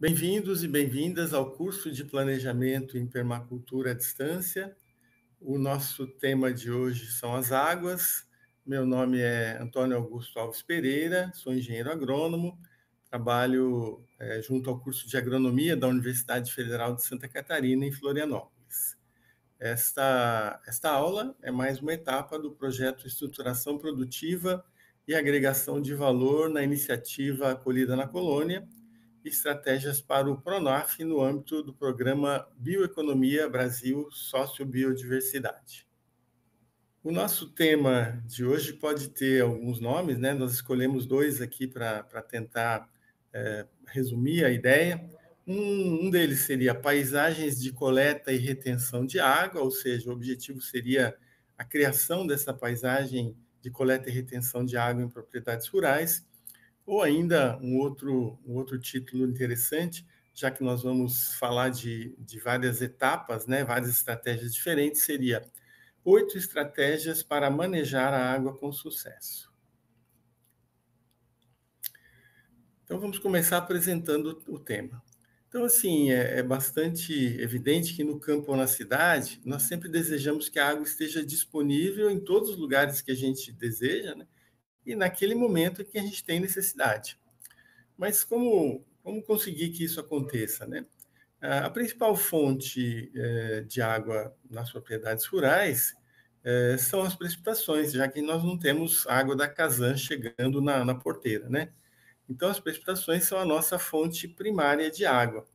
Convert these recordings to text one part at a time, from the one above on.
Bem-vindos e bem-vindas ao curso de Planejamento em Permacultura à Distância. O nosso tema de hoje são as águas. Meu nome é Antônio Augusto Alves Pereira, sou engenheiro agrônomo, trabalho junto ao curso de Agronomia da Universidade Federal de Santa Catarina, em Florianópolis. Esta aula é mais uma etapa do projeto Estruturação Produtiva e Agregação de Valor na Iniciativa Acolhida na Colônia, estratégias para o PRONAF no âmbito do programa Bioeconomia Brasil Sociobiodiversidade. O nosso tema de hoje pode ter alguns nomes, né? Nós escolhemos dois aqui para tentar resumir a ideia. Um deles seria paisagens de coleta e retenção de água, ou seja, o objetivo seria a criação dessa paisagem de coleta e retenção de água em propriedades rurais. Ou ainda um outro título interessante, já que nós vamos falar de várias etapas, né, várias estratégias diferentes, seria 8 estratégias para manejar a água com sucesso. Então, vamos começar apresentando o tema. Então, assim, é bastante evidente que no campo ou na cidade, nós sempre desejamos que a água esteja disponível em todos os lugares que a gente deseja, né? E naquele momento que a gente tem necessidade. Mas como conseguir que isso aconteça, né? A principal fonte de água nas propriedades rurais são as precipitações, já que nós não temos água da Casan chegando na porteira, né? Então, as precipitações são a nossa fonte primária de água.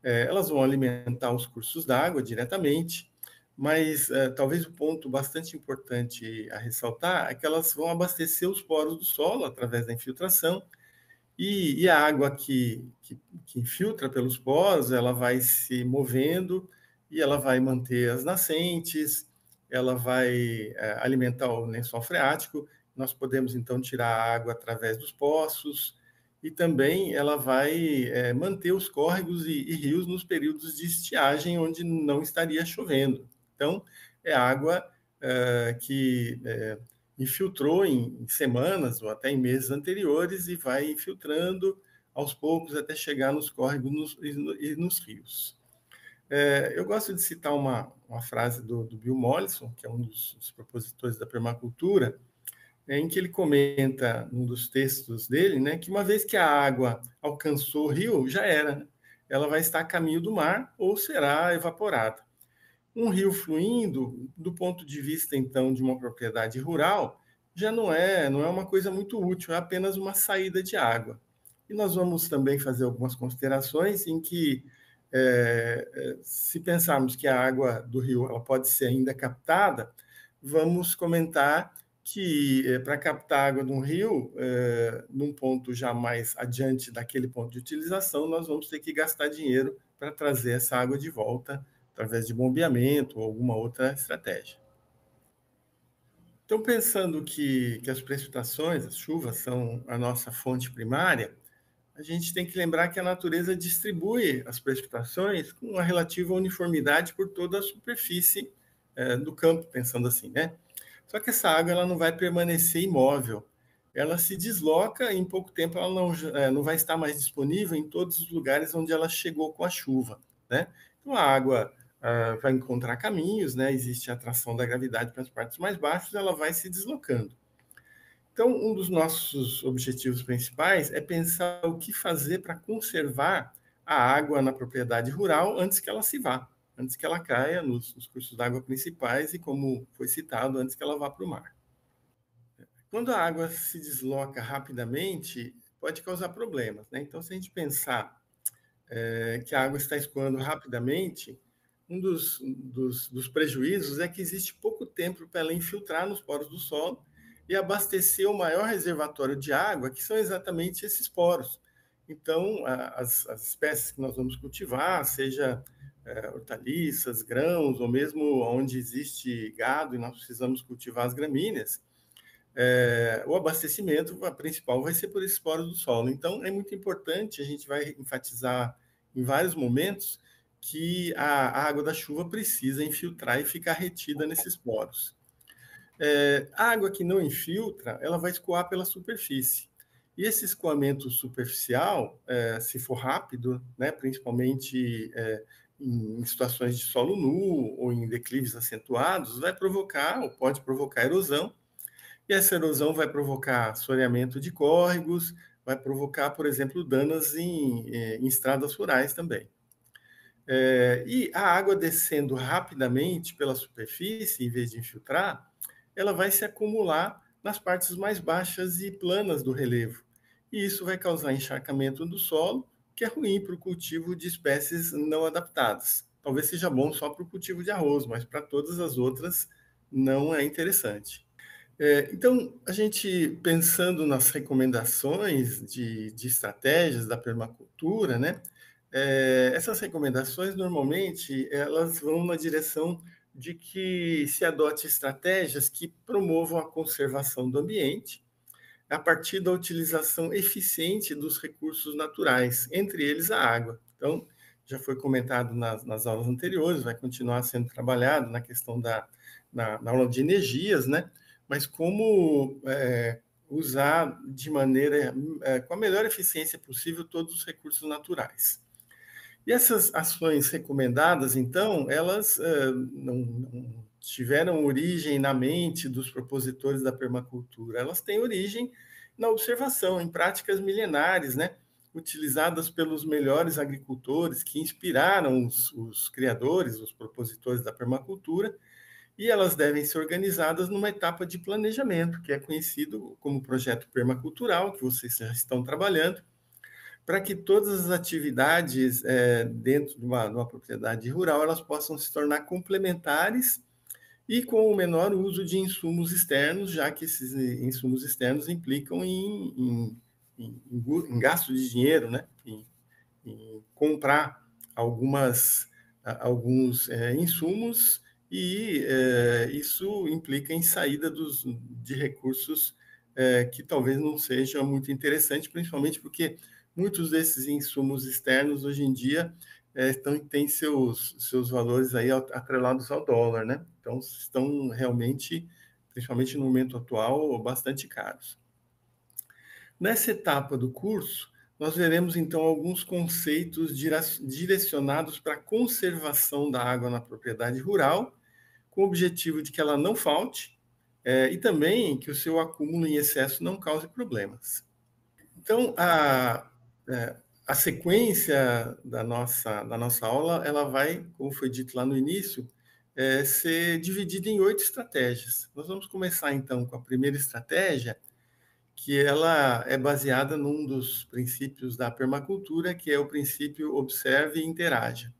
Elas vão alimentar os cursos d'água diretamente, mas talvez o ponto bastante importante a ressaltar é que elas vão abastecer os poros do solo através da infiltração, e a água que infiltra pelos poros, ela vai se movendo e ela vai manter as nascentes, ela vai alimentar o lençol freático. Nós podemos, então, tirar a água através dos poços, e também ela vai manter os córregos e rios nos períodos de estiagem, onde não estaria chovendo. Então, é água que infiltrou em semanas ou até em meses anteriores e vai infiltrando aos poucos até chegar nos córregos e nos rios. Eu gosto de citar uma frase do Bill Mollison, que é um dos propositores da permacultura, em que ele comenta, num dos textos dele, né, que uma vez que a água alcançou o rio, já era. Ela vai estar a caminho do mar ou será evaporada. Um rio fluindo, do ponto de vista, então, de uma propriedade rural, já não é uma coisa muito útil, é apenas uma saída de água. E nós vamos também fazer algumas considerações em que, se pensarmos que a água do rio ela pode ser ainda captada, vamos comentar que para captar água de um rio, num ponto já mais adiante daquele ponto de utilização, nós vamos ter que gastar dinheiro para trazer essa água de volta, através de bombeamento ou alguma outra estratégia. Então, pensando que as precipitações, as chuvas, são a nossa fonte primária, a gente tem que lembrar que a natureza distribui as precipitações com uma relativa uniformidade por toda a superfície do campo, pensando assim, né? Só que essa água ela não vai permanecer imóvel, ela se desloca e em pouco tempo ela não vai estar mais disponível em todos os lugares onde ela chegou com a chuva, né? A água vai encontrar caminhos, né? Existe a atração da gravidade para as partes mais baixas, ela vai se deslocando. Então, um dos nossos objetivos principais é pensar o que fazer para conservar a água na propriedade rural antes que ela se vá, antes que ela caia nos cursos d'água principais e, como foi citado, antes que ela vá para o mar. Quando a água se desloca rapidamente, pode causar problemas, né? Então, se a gente pensar que a água está escoando rapidamente, um dos prejuízos é que existe pouco tempo para ela infiltrar nos poros do solo e abastecer o maior reservatório de água, que são exatamente esses poros. Então, as espécies que nós vamos cultivar, seja hortaliças, grãos, ou mesmo onde existe gado e nós precisamos cultivar as gramíneas, o abastecimento principal vai ser por esses poros do solo. Então, é muito importante, a gente vai enfatizar em vários momentos, que a água da chuva precisa infiltrar e ficar retida nesses poros. A água que não infiltra, ela vai escoar pela superfície. E esse escoamento superficial, se for rápido, né, principalmente em situações de solo nu ou em declives acentuados, vai provocar ou pode provocar erosão. E essa erosão vai provocar assoreamento de córregos, vai provocar, por exemplo, danos em estradas rurais também. E a água descendo rapidamente pela superfície, em vez de infiltrar, ela vai se acumular nas partes mais baixas e planas do relevo. E isso vai causar encharcamento do solo, que é ruim para o cultivo de espécies não adaptadas. Talvez seja bom só para o cultivo de arroz, mas para todas as outras não é interessante. Então, a gente pensando nas recomendações de estratégias da permacultura, né? Essas recomendações, normalmente, elas vão na direção de que se adote estratégias que promovam a conservação do ambiente a partir da utilização eficiente dos recursos naturais, entre eles a água. Então, já foi comentado nas aulas anteriores, vai continuar sendo trabalhado na questão na aula de energias, né? Mas como usar de maneira, com a melhor eficiência possível, todos os recursos naturais. E essas ações recomendadas, então, elas não tiveram origem na mente dos propositores da permacultura, elas têm origem na observação, em práticas milenares, né, utilizadas pelos melhores agricultores que inspiraram os criadores, os propositores da permacultura, e elas devem ser organizadas numa etapa de planejamento, que é conhecido como projeto permacultural, que vocês já estão trabalhando, para que todas as atividades dentro de uma propriedade rural elas possam se tornar complementares e com o menor uso de insumos externos, já que esses insumos externos implicam em gasto de dinheiro, né? Em comprar alguns insumos, e isso implica em saída de recursos que talvez não seja muito interessante, principalmente porque muitos desses insumos externos, hoje em dia, têm seus valores aí atrelados ao dólar, né? Então, estão realmente, principalmente no momento atual, bastante caros. Nessa etapa do curso, nós veremos, então, alguns conceitos direcionados para a conservação da água na propriedade rural, com o objetivo de que ela não falte e também que o seu acúmulo em excesso não cause problemas. Então, a sequência da nossa aula, ela vai, como foi dito lá no início, ser dividida em 8 estratégias. Nós vamos começar, então, com a primeira estratégia, que ela é baseada num dos princípios da permacultura, que é o princípio observe e interaja.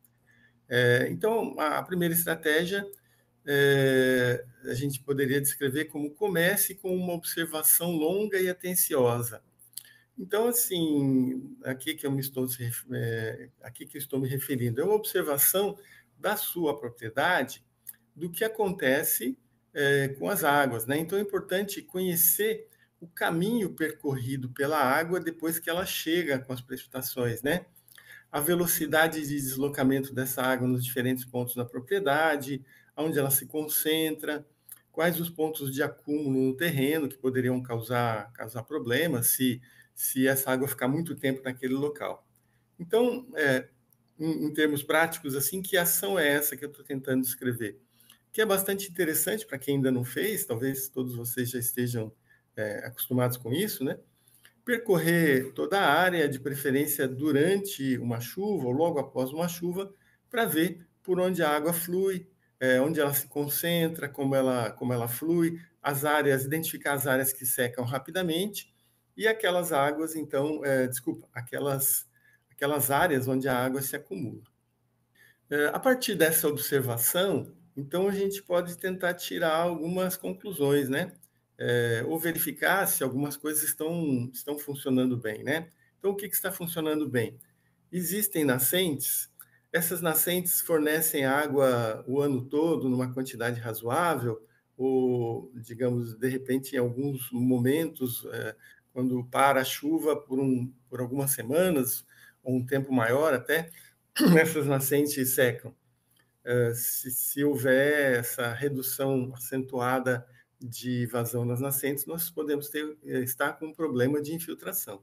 Então, a primeira estratégia, a gente poderia descrever como comece com uma observação longa e atenciosa. Então, assim, aqui que eu estou me referindo, é uma observação da sua propriedade, do que acontece com as águas, né? Então, é importante conhecer o caminho percorrido pela água depois que ela chega com as precipitações, né? A velocidade de deslocamento dessa água nos diferentes pontos da propriedade, onde ela se concentra, quais os pontos de acúmulo no terreno que poderiam causar problemas se essa água ficar muito tempo naquele local. Então, em termos práticos, assim, que ação é essa que eu estou tentando descrever? Que é bastante interessante para quem ainda não fez, talvez todos vocês já estejam acostumados com isso, né? Percorrer toda a área, de preferência durante uma chuva ou logo após uma chuva, para ver por onde a água flui, onde ela se concentra, como ela flui, identificar as áreas que secam rapidamente e aquelas águas, então, aquelas áreas onde a água se acumula. A partir dessa observação, então, a gente pode tentar tirar algumas conclusões, né? Ou verificar se algumas coisas estão funcionando bem, né? Então, o que está funcionando bem? Existem nascentes, essas nascentes fornecem água o ano todo numa quantidade razoável, ou, digamos, de repente, em alguns momentos, quando para a chuva por algumas semanas, ou um tempo maior até, essas nascentes secam. Se houver essa redução acentuada de vazão nas nascentes, nós podemos estar com um problema de infiltração.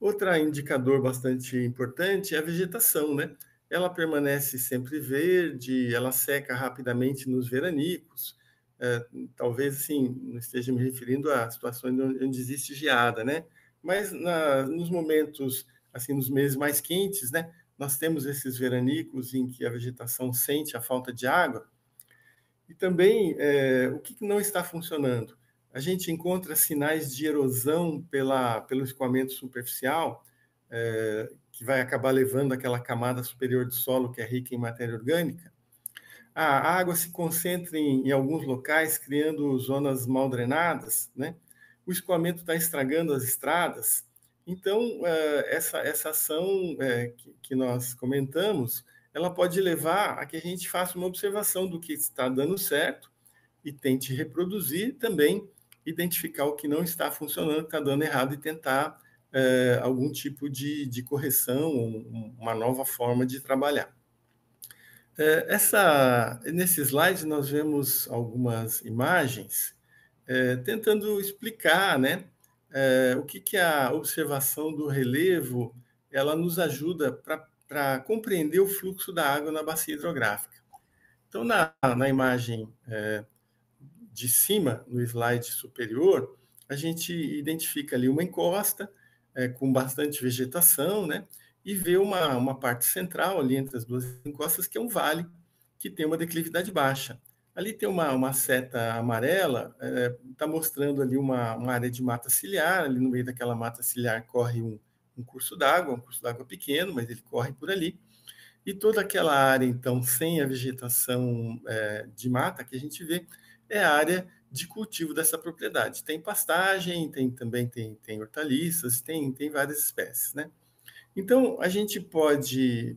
Outro indicador bastante importante é a vegetação, né? Ela permanece sempre verde, ela seca rapidamente nos veranicos, talvez, assim, não esteja me referindo a situações onde existe geada, né? Mas nos momentos, assim, nos meses mais quentes, né? Nós temos esses veranicos em que a vegetação sente a falta de água. E também, o que não está funcionando? A gente encontra sinais de erosão pelo escoamento superficial, que vai acabar levando aquela camada superior de solo que é rica em matéria orgânica. A água se concentra em alguns locais, criando zonas mal drenadas, né? O escoamento está estragando as estradas. Então, essa ação que nós comentamos, ela pode levar a que a gente faça uma observação do que está dando certo e tente reproduzir também, identificar o que não está funcionando, está dando errado e tentar algum tipo de correção, uma nova forma de trabalhar. Nesse slide nós vemos algumas imagens tentando explicar, né, o que a observação do relevo ela nos ajuda para compreender o fluxo da água na bacia hidrográfica. Então, na imagem de cima, no slide superior, a gente identifica ali uma encosta com bastante vegetação, né? E vê uma parte central ali entre as duas encostas, que é um vale que tem uma declividade baixa. Ali tem uma seta amarela, está mostrando ali uma área de mata ciliar, ali no meio daquela mata ciliar corre um curso d'água, um curso d'água pequeno, mas ele corre por ali. E toda aquela área, então, sem a vegetação de mata que a gente vê, é a área de cultivo dessa propriedade. Tem pastagem, tem hortaliças, tem várias espécies, né? Então, a gente pode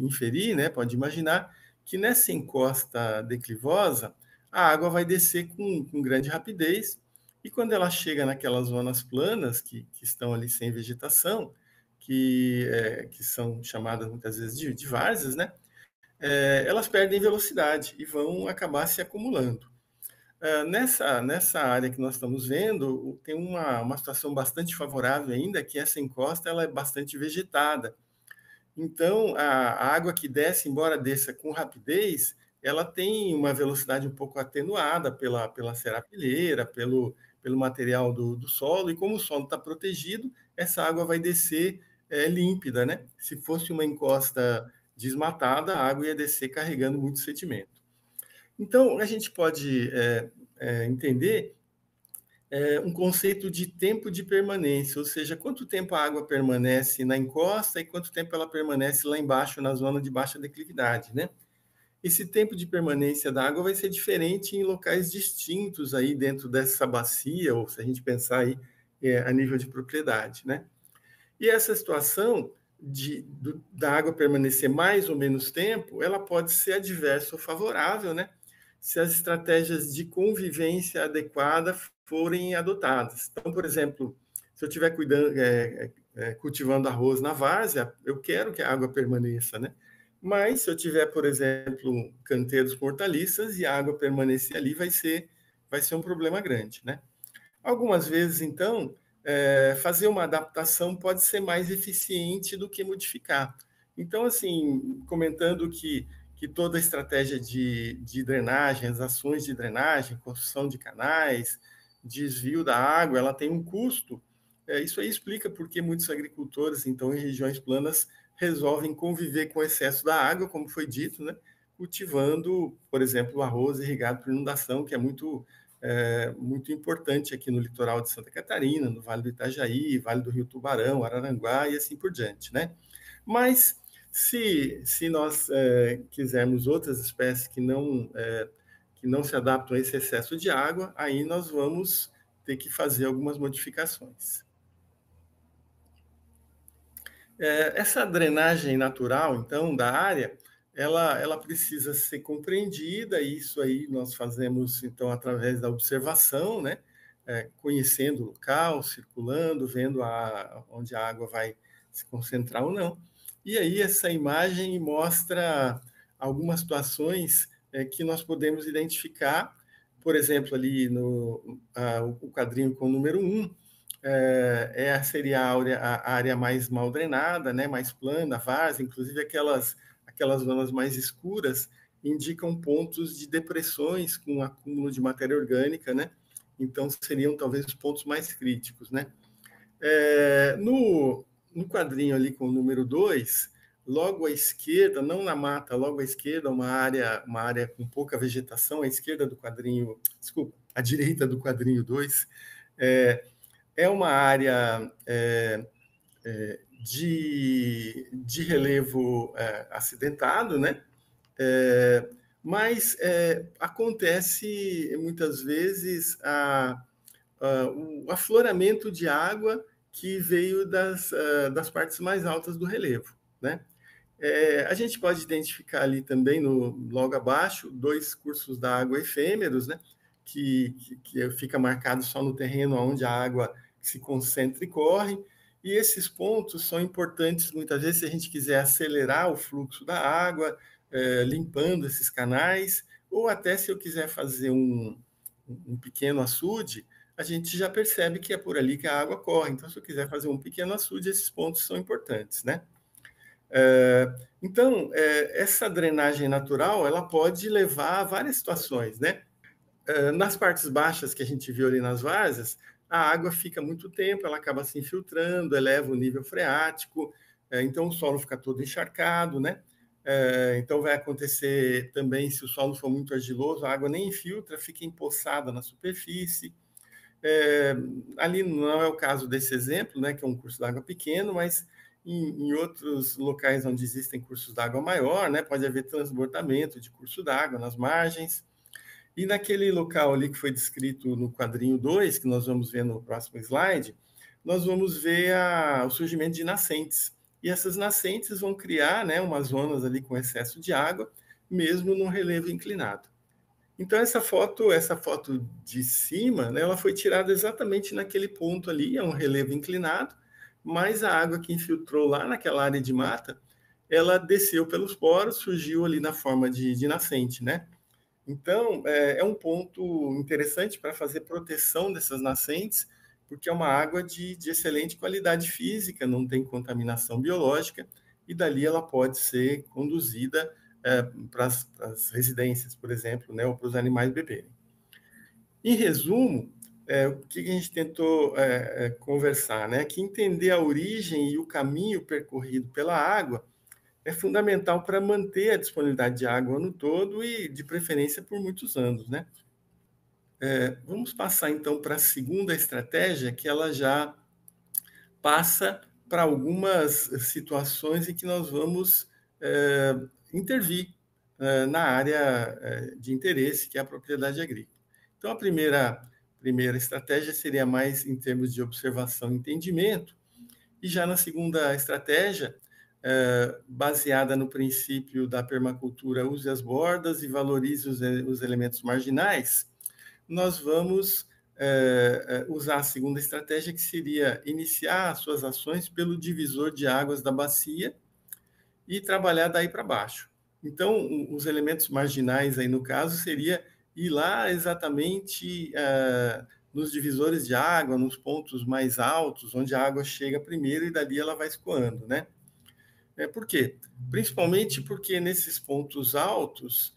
inferir, né? Pode imaginar que nessa encosta declivosa, a água vai descer com grande rapidez e quando ela chega naquelas zonas planas que estão ali sem vegetação, que são chamadas muitas vezes de várzeas, né? Elas perdem velocidade e vão acabar se acumulando. Nessa área que nós estamos vendo, tem uma situação bastante favorável ainda, que essa encosta ela é bastante vegetada. Então, a água que desce, embora desça com rapidez, ela tem uma velocidade um pouco atenuada pela serrapilheira, pelo material do solo, e como o solo está protegido, essa água vai descer límpida, né? Se fosse uma encosta desmatada, a água ia descer carregando muito sedimento. Então, a gente pode entender um conceito de tempo de permanência, ou seja, quanto tempo a água permanece na encosta e quanto tempo ela permanece lá embaixo, na zona de baixa declividade, né? Esse tempo de permanência da água vai ser diferente em locais distintos aí dentro dessa bacia, ou se a gente pensar aí a nível de propriedade, né? E essa situação da água permanecer mais ou menos tempo, ela pode ser adversa ou favorável, né? Se as estratégias de convivência adequada forem adotadas. Então, por exemplo, se eu estiver cultivando arroz na várzea, eu quero que a água permaneça, né? Mas se eu tiver, por exemplo, canteiros com hortaliças e a água permanecer ali, vai ser um problema grande, né? Algumas vezes, então, fazer uma adaptação pode ser mais eficiente do que modificar. Então, assim, comentando que toda a estratégia de drenagem, as ações de drenagem, construção de canais, desvio da água, ela tem um custo. Isso aí explica porque muitos agricultores, então, em regiões planas, resolvem conviver com o excesso da água, como foi dito, né? Cultivando, por exemplo, arroz irrigado por inundação, que é muito importante aqui no litoral de Santa Catarina, no Vale do Itajaí, Vale do Rio Tubarão, Araranguá e assim por diante, né? Mas se nós quisermos outras espécies que não se adaptam a esse excesso de água, aí nós vamos ter que fazer algumas modificações. Essa drenagem natural, então, da área, ela precisa ser compreendida, e isso aí nós fazemos, então, através da observação, né? Conhecendo o local, circulando, vendo onde a água vai se concentrar ou não. E aí essa imagem mostra algumas situações que nós podemos identificar Por exemplo, ali o quadrinho com o número 1, seria a área mais mal drenada, né, mais plana, várzea, inclusive aquelas zonas mais escuras indicam pontos de depressões com acúmulo de matéria orgânica, né? Então, seriam talvez os pontos mais críticos, né? No quadrinho ali com o número 2, logo à esquerda, não na mata, logo à esquerda, uma área com pouca vegetação, à esquerda do quadrinho, desculpa, à direita do quadrinho 2, é uma área de relevo acidentado, né? Mas acontece muitas vezes o afloramento de água que veio das partes mais altas do relevo, né? A gente pode identificar ali também, logo abaixo, 2 cursos da água efêmeros, né? Que fica marcado só no terreno onde a água se concentra e corre. E esses pontos são importantes, muitas vezes, se a gente quiser acelerar o fluxo da água, limpando esses canais, ou até se eu quiser fazer um pequeno açude, a gente já percebe que é por ali que a água corre. Então, se eu quiser fazer um pequeno açude, esses pontos são importantes, né? Então, essa drenagem natural, ela pode levar a várias situações, né? Nas partes baixas que a gente viu ali nas várzeas, a água fica muito tempo, ela acaba se infiltrando, eleva o nível freático, então o solo fica todo encharcado, né? Então, vai acontecer também, se o solo for muito argiloso, a água nem infiltra, fica empoçada na superfície. Ali não é o caso desse exemplo, né, que é um curso d'água pequeno, mas em outros locais onde existem cursos d'água maior, né, pode haver transbordamento de curso d'água nas margens. E naquele local ali que foi descrito no quadrinho 2, que nós vamos ver no próximo slide, nós vamos ver o surgimento de nascentes. E essas nascentes vão criar, né, umas zonas ali com excesso de água, mesmo num relevo inclinado. Então, essa foto de cima, né, ela foi tirada exatamente naquele ponto ali, é um relevo inclinado, mas a água que infiltrou lá naquela área de mata, ela desceu pelos poros, surgiu ali na forma de nascente, né? Então, é um ponto interessante para fazer proteção dessas nascentes, porque é uma água de excelente qualidade física, não tem contaminação biológica, e dali ela pode ser conduzida para as residências, por exemplo, né, ou para os animais beberem. Em resumo, o que a gente tentou conversar, né, que entender a origem e o caminho percorrido pela água é fundamental para manter a disponibilidade de água o ano todo e, de preferência, por muitos anos, né? Vamos passar, então, para a segunda estratégia, que ela já passa para algumas situações em que nós vamos intervir na área de interesse, que é a propriedade agrícola. Então, a primeira estratégia seria mais em termos de observação e entendimento, e já na segunda estratégia, baseada no princípio da permacultura, use as bordas e valorize os elementos marginais, nós vamos usar a segunda estratégia, que seria iniciar as suas ações pelo divisor de águas da bacia e trabalhar daí para baixo. Então, os elementos marginais, aí no caso, seria ir lá exatamente nos divisores de água, nos pontos mais altos, onde a água chega primeiro e dali ela vai escoando, né? Por quê? Principalmente porque nesses pontos altos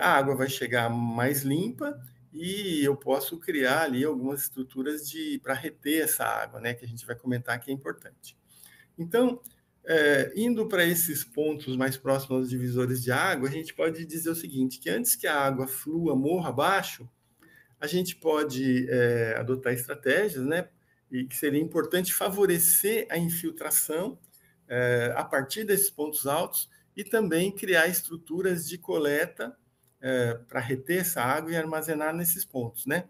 a água vai chegar mais limpa e eu posso criar ali algumas estruturas para reter essa água, né, que a gente vai comentar que é importante. Então, indo para esses pontos mais próximos aos divisores de água, a gente pode dizer o seguinte, que antes que a água flua, morra abaixo, a gente pode adotar estratégias, né, e que seria importante favorecer a infiltração a partir desses pontos altos e também criar estruturas de coleta para reter essa água e armazenar nesses pontos, né?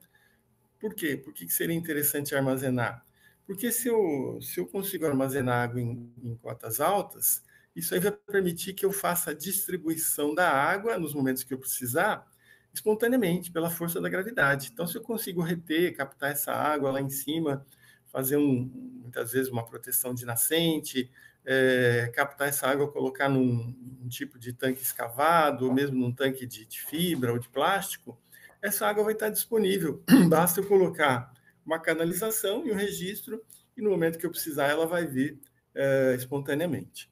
Por quê? Por que seria interessante armazenar? Porque se eu consigo armazenar água em cotas altas, isso aí vai permitir que eu faça a distribuição da água nos momentos que eu precisar, espontaneamente, pela força da gravidade. Então, se eu consigo reter, captar essa água lá em cima, fazer muitas vezes uma proteção de nascente, captar essa água, colocar num tipo de tanque escavado, ou mesmo num tanque de fibra ou de plástico, essa água vai estar disponível. Basta eu colocar uma canalização e um registro, e no momento que eu precisar, ela vai vir espontaneamente.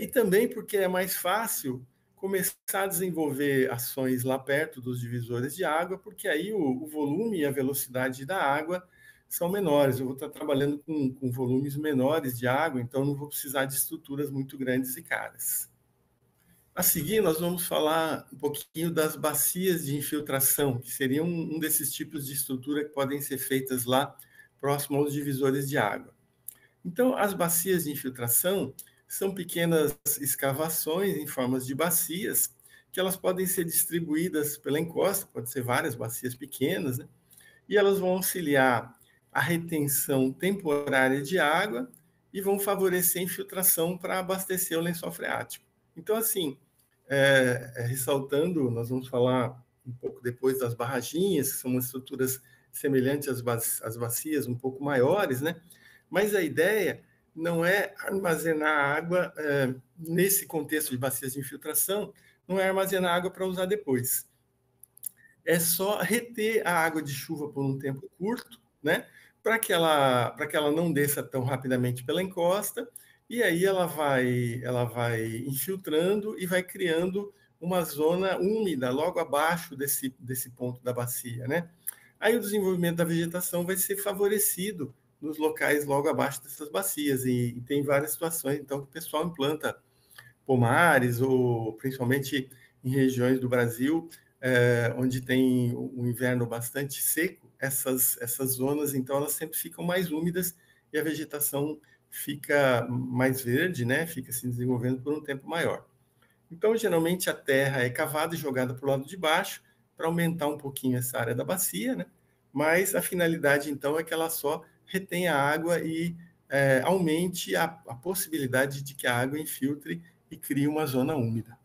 E também porque é mais fácil começar a desenvolver ações lá perto dos divisores de água, porque aí o volume e a velocidade da água são menores. Eu vou estar trabalhando com volumes menores de água, então não vou precisar de estruturas muito grandes e caras. A seguir, nós vamos falar um pouquinho das bacias de infiltração, que seriam um desses tipos de estrutura que podem ser feitas lá próximo aos divisores de água. Então, as bacias de infiltração são pequenas escavações em formas de bacias, que elas podem ser distribuídas pela encosta, pode ser várias bacias pequenas, né? E elas vão auxiliar a retenção temporária de água e vão favorecer a infiltração para abastecer o lençol freático. Então, assim, ressaltando, nós vamos falar um pouco depois das barraginhas, que são umas estruturas semelhantes às bacias, um pouco maiores, né? Mas a ideia não é armazenar água, nesse contexto de bacias de infiltração, não é armazenar água para usar depois. É só reter a água de chuva por um tempo curto, né? Para que ela não desça tão rapidamente pela encosta, e aí ela vai infiltrando e vai criando uma zona úmida logo abaixo desse ponto da bacia, né? Aí o desenvolvimento da vegetação vai ser favorecido nos locais logo abaixo dessas bacias, e tem várias situações, então, que o pessoal implanta pomares, ou principalmente em regiões do Brasil, onde tem um inverno bastante seco, essas zonas, então, elas sempre ficam mais úmidas e a vegetação fica mais verde, né? Fica se desenvolvendo por um tempo maior. Então, geralmente, a terra é cavada e jogada para o lado de baixo para aumentar um pouquinho essa área da bacia, né? Mas a finalidade, então, é que ela só retenha a água e aumente a possibilidade de que a água infiltre e crie uma zona úmida.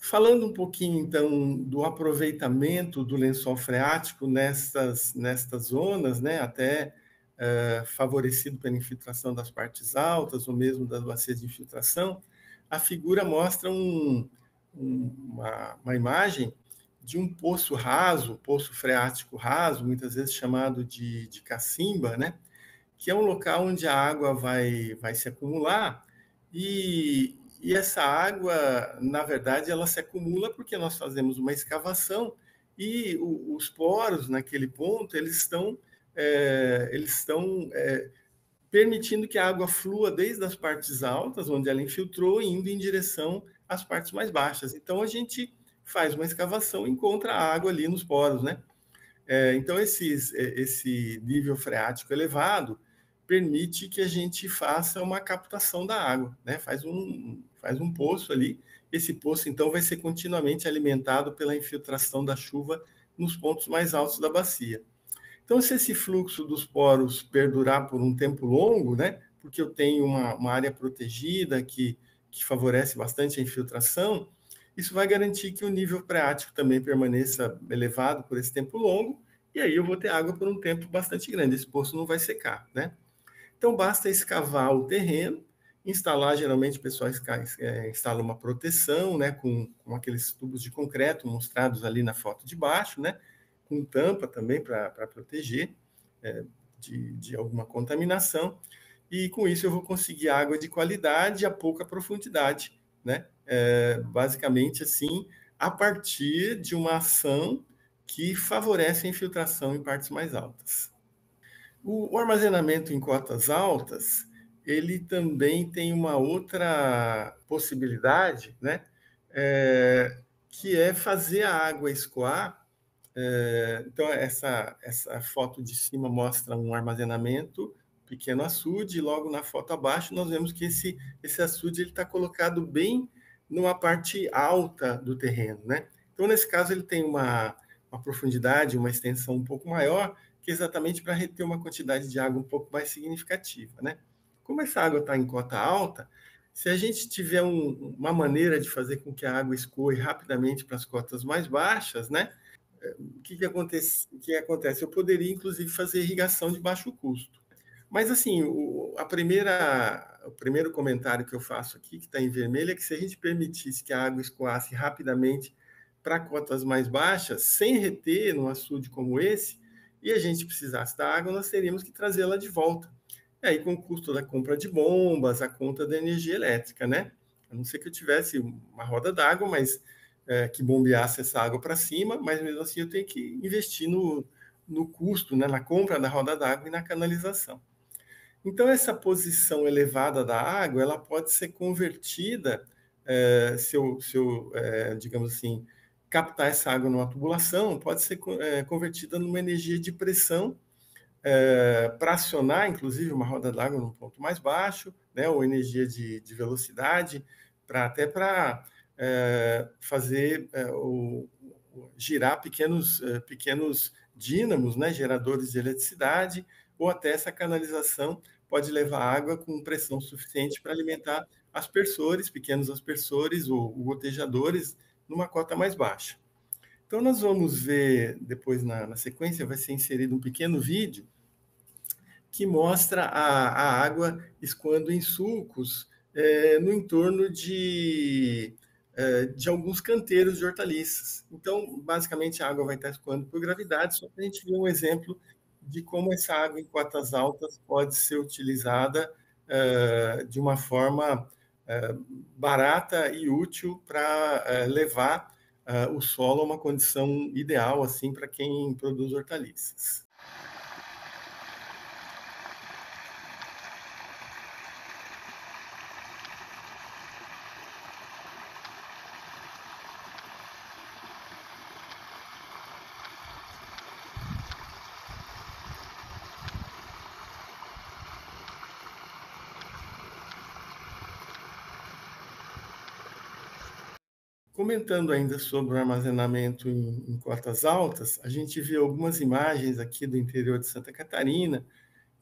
Falando um pouquinho, então, do aproveitamento do lençol freático nessas zonas, né? Até favorecido pela infiltração das partes altas ou mesmo das bacias de infiltração, a figura mostra uma imagem de um poço raso, poço freático raso, muitas vezes chamado de cacimba, né? Que é um local onde a água vai se acumular, e essa água, na verdade, ela se acumula porque nós fazemos uma escavação e os poros naquele ponto, eles estão permitindo que a água flua desde as partes altas, onde ela infiltrou, indo em direção às partes mais baixas. Então, a gente faz uma escavação e encontra a água ali nos poros, né? Então, esse nível freático elevado permite que a gente faça uma captação da água, né? Faz um poço ali. Esse poço, então, vai ser continuamente alimentado pela infiltração da chuva nos pontos mais altos da bacia. Então, se esse fluxo dos poros perdurar por um tempo longo, né, porque eu tenho uma área protegida que favorece bastante a infiltração, isso vai garantir que o nível freático também permaneça elevado por esse tempo longo, e aí eu vou ter água por um tempo bastante grande, esse poço não vai secar, né? Então, basta escavar o terreno, instalar, geralmente o pessoal instala uma proteção, né, com aqueles tubos de concreto mostrados ali na foto de baixo, né? Com tampa também para proteger de alguma contaminação, e com isso eu vou conseguir água de qualidade a pouca profundidade, né? Basicamente assim, a partir de uma ação que favorece a infiltração em partes mais altas. O armazenamento em cotas altas, ele também tem uma outra possibilidade, né? Que é fazer a água escoar. Então, essa foto de cima mostra um armazenamento, pequeno açude, e logo na foto abaixo nós vemos que esse açude está colocado bem numa parte alta do terreno, né? Então, nesse caso, ele tem uma profundidade, uma extensão um pouco maior, que é exatamente para reter uma quantidade de água um pouco mais significativa, né? Como essa água está em cota alta, se a gente tiver uma maneira de fazer com que a água escoe rapidamente para as cotas mais baixas, né? O que acontece? Eu poderia, inclusive, fazer irrigação de baixo custo. Mas, assim, o primeiro comentário que eu faço aqui, que está em vermelho, é que se a gente permitisse que a água escoasse rapidamente para cotas mais baixas, sem reter num açude como esse, e a gente precisasse da água, nós teríamos que trazê-la de volta. E aí, com o custo da compra de bombas, a conta da energia elétrica, né? A não ser que eu tivesse uma roda d'água, mas que bombeasse essa água para cima, mas mesmo assim eu tenho que investir no custo, né, na compra da roda d'água e na canalização. Então, essa posição elevada da água, ela pode ser convertida, digamos assim, captar essa água numa tubulação, pode ser convertida numa energia de pressão para acionar, inclusive, uma roda d'água num ponto mais baixo, né, ou energia de velocidade, até para fazer girar pequenos dínamos, né, geradores de eletricidade, ou até essa canalização pode levar água com pressão suficiente para alimentar aspersores, pequenos aspersores ou gotejadores, numa cota mais baixa. Então, nós vamos ver, depois na sequência, vai ser inserido um pequeno vídeo que mostra a água escoando em sulcos no entorno de alguns canteiros de hortaliças. Então, basicamente, a água vai estar escoando por gravidade, só para a gente ver um exemplo de como essa água em cotas altas pode ser utilizada de uma forma barata e útil para levar o solo a uma condição ideal assim para quem produz hortaliças. Comentando ainda sobre o armazenamento em cotas altas, a gente vê algumas imagens aqui do interior de Santa Catarina,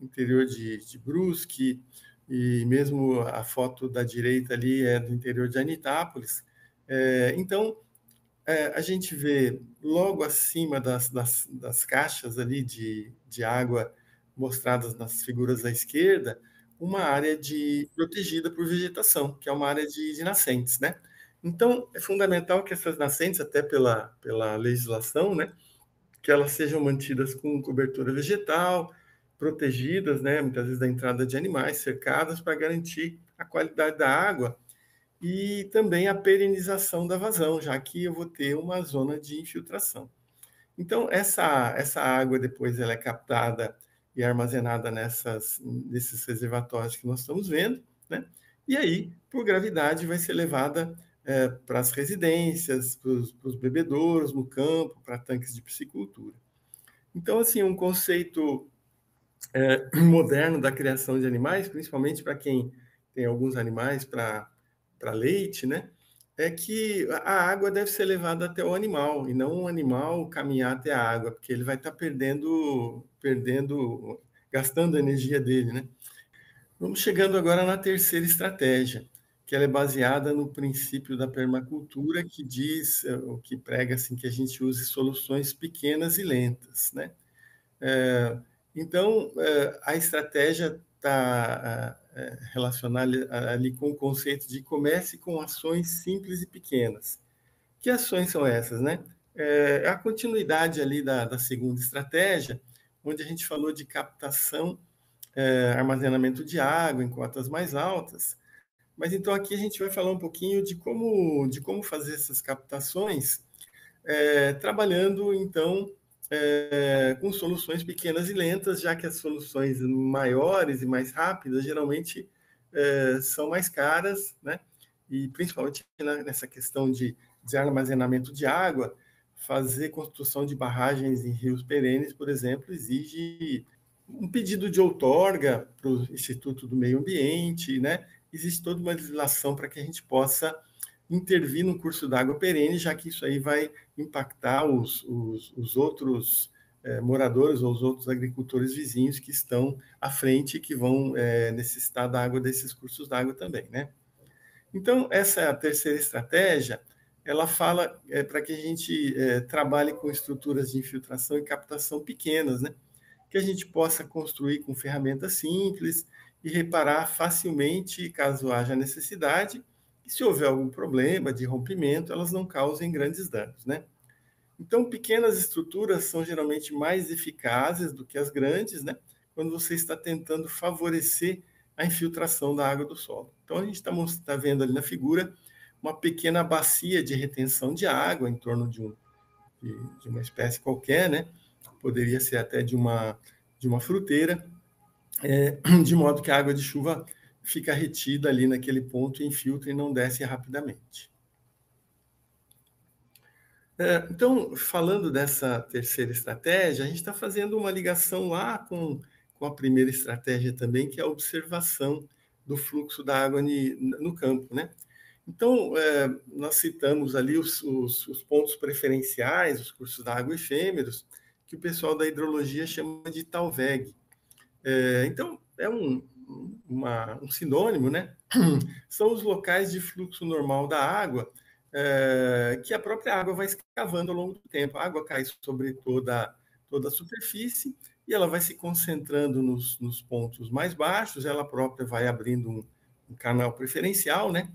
interior de Brusque, e mesmo a foto da direita ali é do interior de Anitápolis. Então, a gente vê logo acima das caixas ali de água mostradas nas figuras da esquerda, uma área protegida por vegetação, que é uma área de nascentes, né? Então, é fundamental que essas nascentes, até pela legislação, né, que elas sejam mantidas com cobertura vegetal, protegidas, né, muitas vezes da entrada de animais, cercadas, para garantir a qualidade da água e também a perenização da vazão, já que eu vou ter uma zona de infiltração. Então, essa água depois ela é captada e armazenada nesses reservatórios que nós estamos vendo, né, e aí, por gravidade, vai ser levada para as residências, para os bebedouros no campo, para tanques de piscicultura. Então, assim, um conceito moderno da criação de animais, principalmente para quem tem alguns animais para leite, né, é que a água deve ser levada até o animal, e não o animal caminhar até a água, porque ele vai estar gastando a energia dele, né? Vamos chegando agora na terceira estratégia, que ela é baseada no princípio da permacultura, que diz, ou que prega assim, que a gente use soluções pequenas e lentas, né? Então, a estratégia está relacionada ali com o conceito de comece com ações simples e pequenas. Que ações são essas, né? É a continuidade ali da segunda estratégia, onde a gente falou de captação, armazenamento de água em cotas mais altas. Mas então aqui a gente vai falar um pouquinho de como fazer essas captações, trabalhando então com soluções pequenas e lentas, já que as soluções maiores e mais rápidas geralmente são mais caras, né? E principalmente nessa questão de armazenamento de água, fazer construção de barragens em rios perenes, por exemplo, exige um pedido de outorga para o Instituto do Meio Ambiente, né? Existe toda uma legislação para que a gente possa intervir no curso d'água perene, já que isso aí vai impactar os outros moradores ou os outros agricultores vizinhos que estão à frente e que vão necessitar da água desses cursos d'água também, né? Então, essa terceira estratégia, ela fala para que a gente trabalhe com estruturas de infiltração e captação pequenas, né? Que a gente possa construir com ferramentas simples, e reparar facilmente caso haja necessidade, e se houver algum problema de rompimento, elas não causem grandes danos, né? Então, pequenas estruturas são geralmente mais eficazes do que as grandes, né? Quando você está tentando favorecer a infiltração da água do solo. Então, a gente está vendo ali na figura uma pequena bacia de retenção de água em torno de uma espécie qualquer, né? Poderia ser até de uma fruteira, de modo que a água de chuva fica retida ali naquele ponto, infiltra e não desce rapidamente. Então, falando dessa terceira estratégia, a gente está fazendo uma ligação lá com a primeira estratégia também, que é a observação do fluxo da água no campo, né? Então, nós citamos ali os pontos preferenciais, os cursos da água efêmeros, que o pessoal da hidrologia chama de talveg. Então, é um sinônimo, né? São os locais de fluxo normal da água, que a própria água vai escavando ao longo do tempo. A água cai sobre toda a superfície e ela vai se concentrando nos pontos mais baixos, ela própria vai abrindo um canal preferencial, né?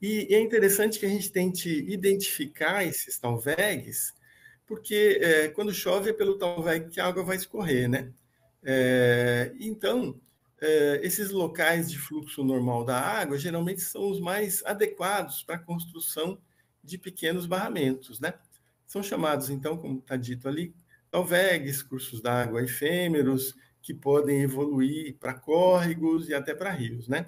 E é interessante que a gente tente identificar esses talvegs, porque quando chove é pelo talveg que a água vai escorrer, né? Então, esses locais de fluxo normal da água geralmente são os mais adequados para a construção de pequenos barramentos, né? São chamados, então, como está dito ali, talvegs, cursos d'água efêmeros, que podem evoluir para córregos e até para rios, né?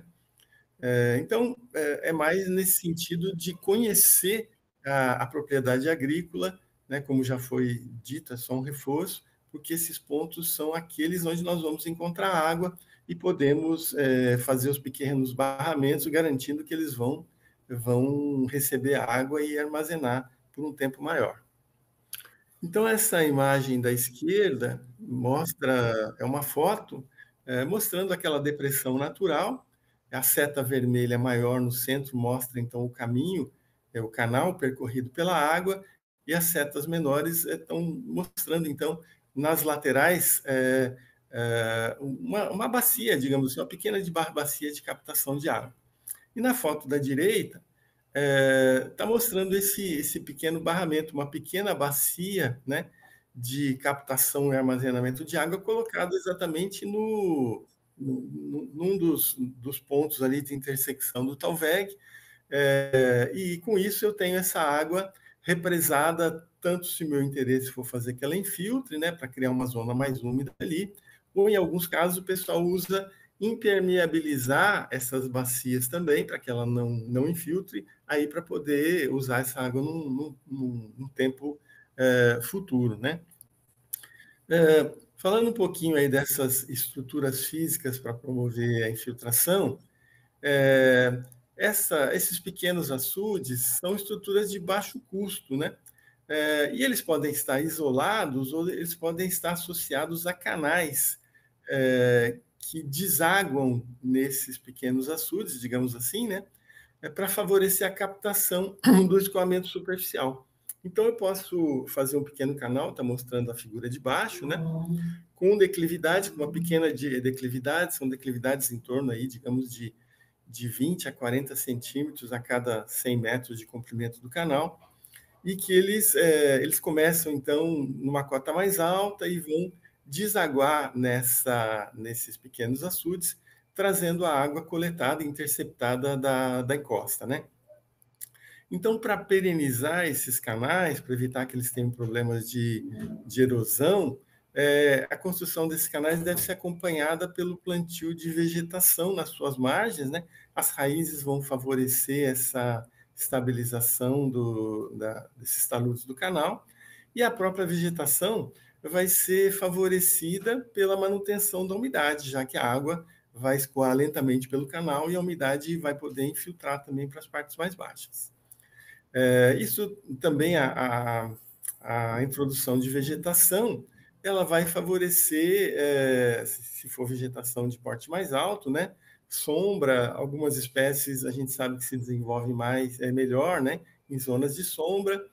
Então, é mais nesse sentido de conhecer a propriedade agrícola, né, como já foi dito, é só um reforço, porque esses pontos são aqueles onde nós vamos encontrar água e podemos fazer os pequenos barramentos, garantindo que eles vão receber água e armazenar por um tempo maior. Então, essa imagem da esquerda é uma foto mostrando aquela depressão natural. A seta vermelha maior no centro mostra, então, o caminho, o canal percorrido pela água, e as setas menores estão mostrando, então, nas laterais, uma bacia, digamos assim, uma pequena bacia de captação de água. E na foto da direita, está mostrando esse pequeno barramento, uma pequena bacia, né, de captação e armazenamento de água colocada exatamente num dos pontos ali de intersecção do talveg, e com isso eu tenho essa água represada, tanto se meu interesse for fazer que ela infiltre, né, para criar uma zona mais úmida ali, ou em alguns casos o pessoal usa impermeabilizar essas bacias também, para que ela não infiltre, aí para poder usar essa água num tempo futuro, né? Falando um pouquinho aí dessas estruturas físicas para promover a infiltração, esses pequenos açudes são estruturas de baixo custo, né? E eles podem estar isolados ou eles podem estar associados a canais que desaguam nesses pequenos açudes, digamos assim, né? Para favorecer a captação do escoamento superficial. Então, eu posso fazer um pequeno canal, está mostrando a figura de baixo, né? Com declividade, com uma pequena declividade, são declividades em torno aí, digamos, de 20 a 40 centímetros a cada 100 metros de comprimento do canal, e que eles começam, então, numa cota mais alta e vão desaguar nesses pequenos açudes, trazendo a água coletada e interceptada da encosta, né? Então, para perenizar esses canais, para evitar que eles tenham problemas de erosão, a construção desses canais deve ser acompanhada pelo plantio de vegetação nas suas margens, né? As raízes vão favorecer essa estabilização desses taludes do canal, e a própria vegetação vai ser favorecida pela manutenção da umidade, já que a água vai escoar lentamente pelo canal e a umidade vai poder infiltrar também para as partes mais baixas. Isso também, a introdução de vegetação, ela vai favorecer, se for vegetação de porte mais alto, né? Sombra, algumas espécies a gente sabe que se desenvolve melhor, né? Em zonas de sombra,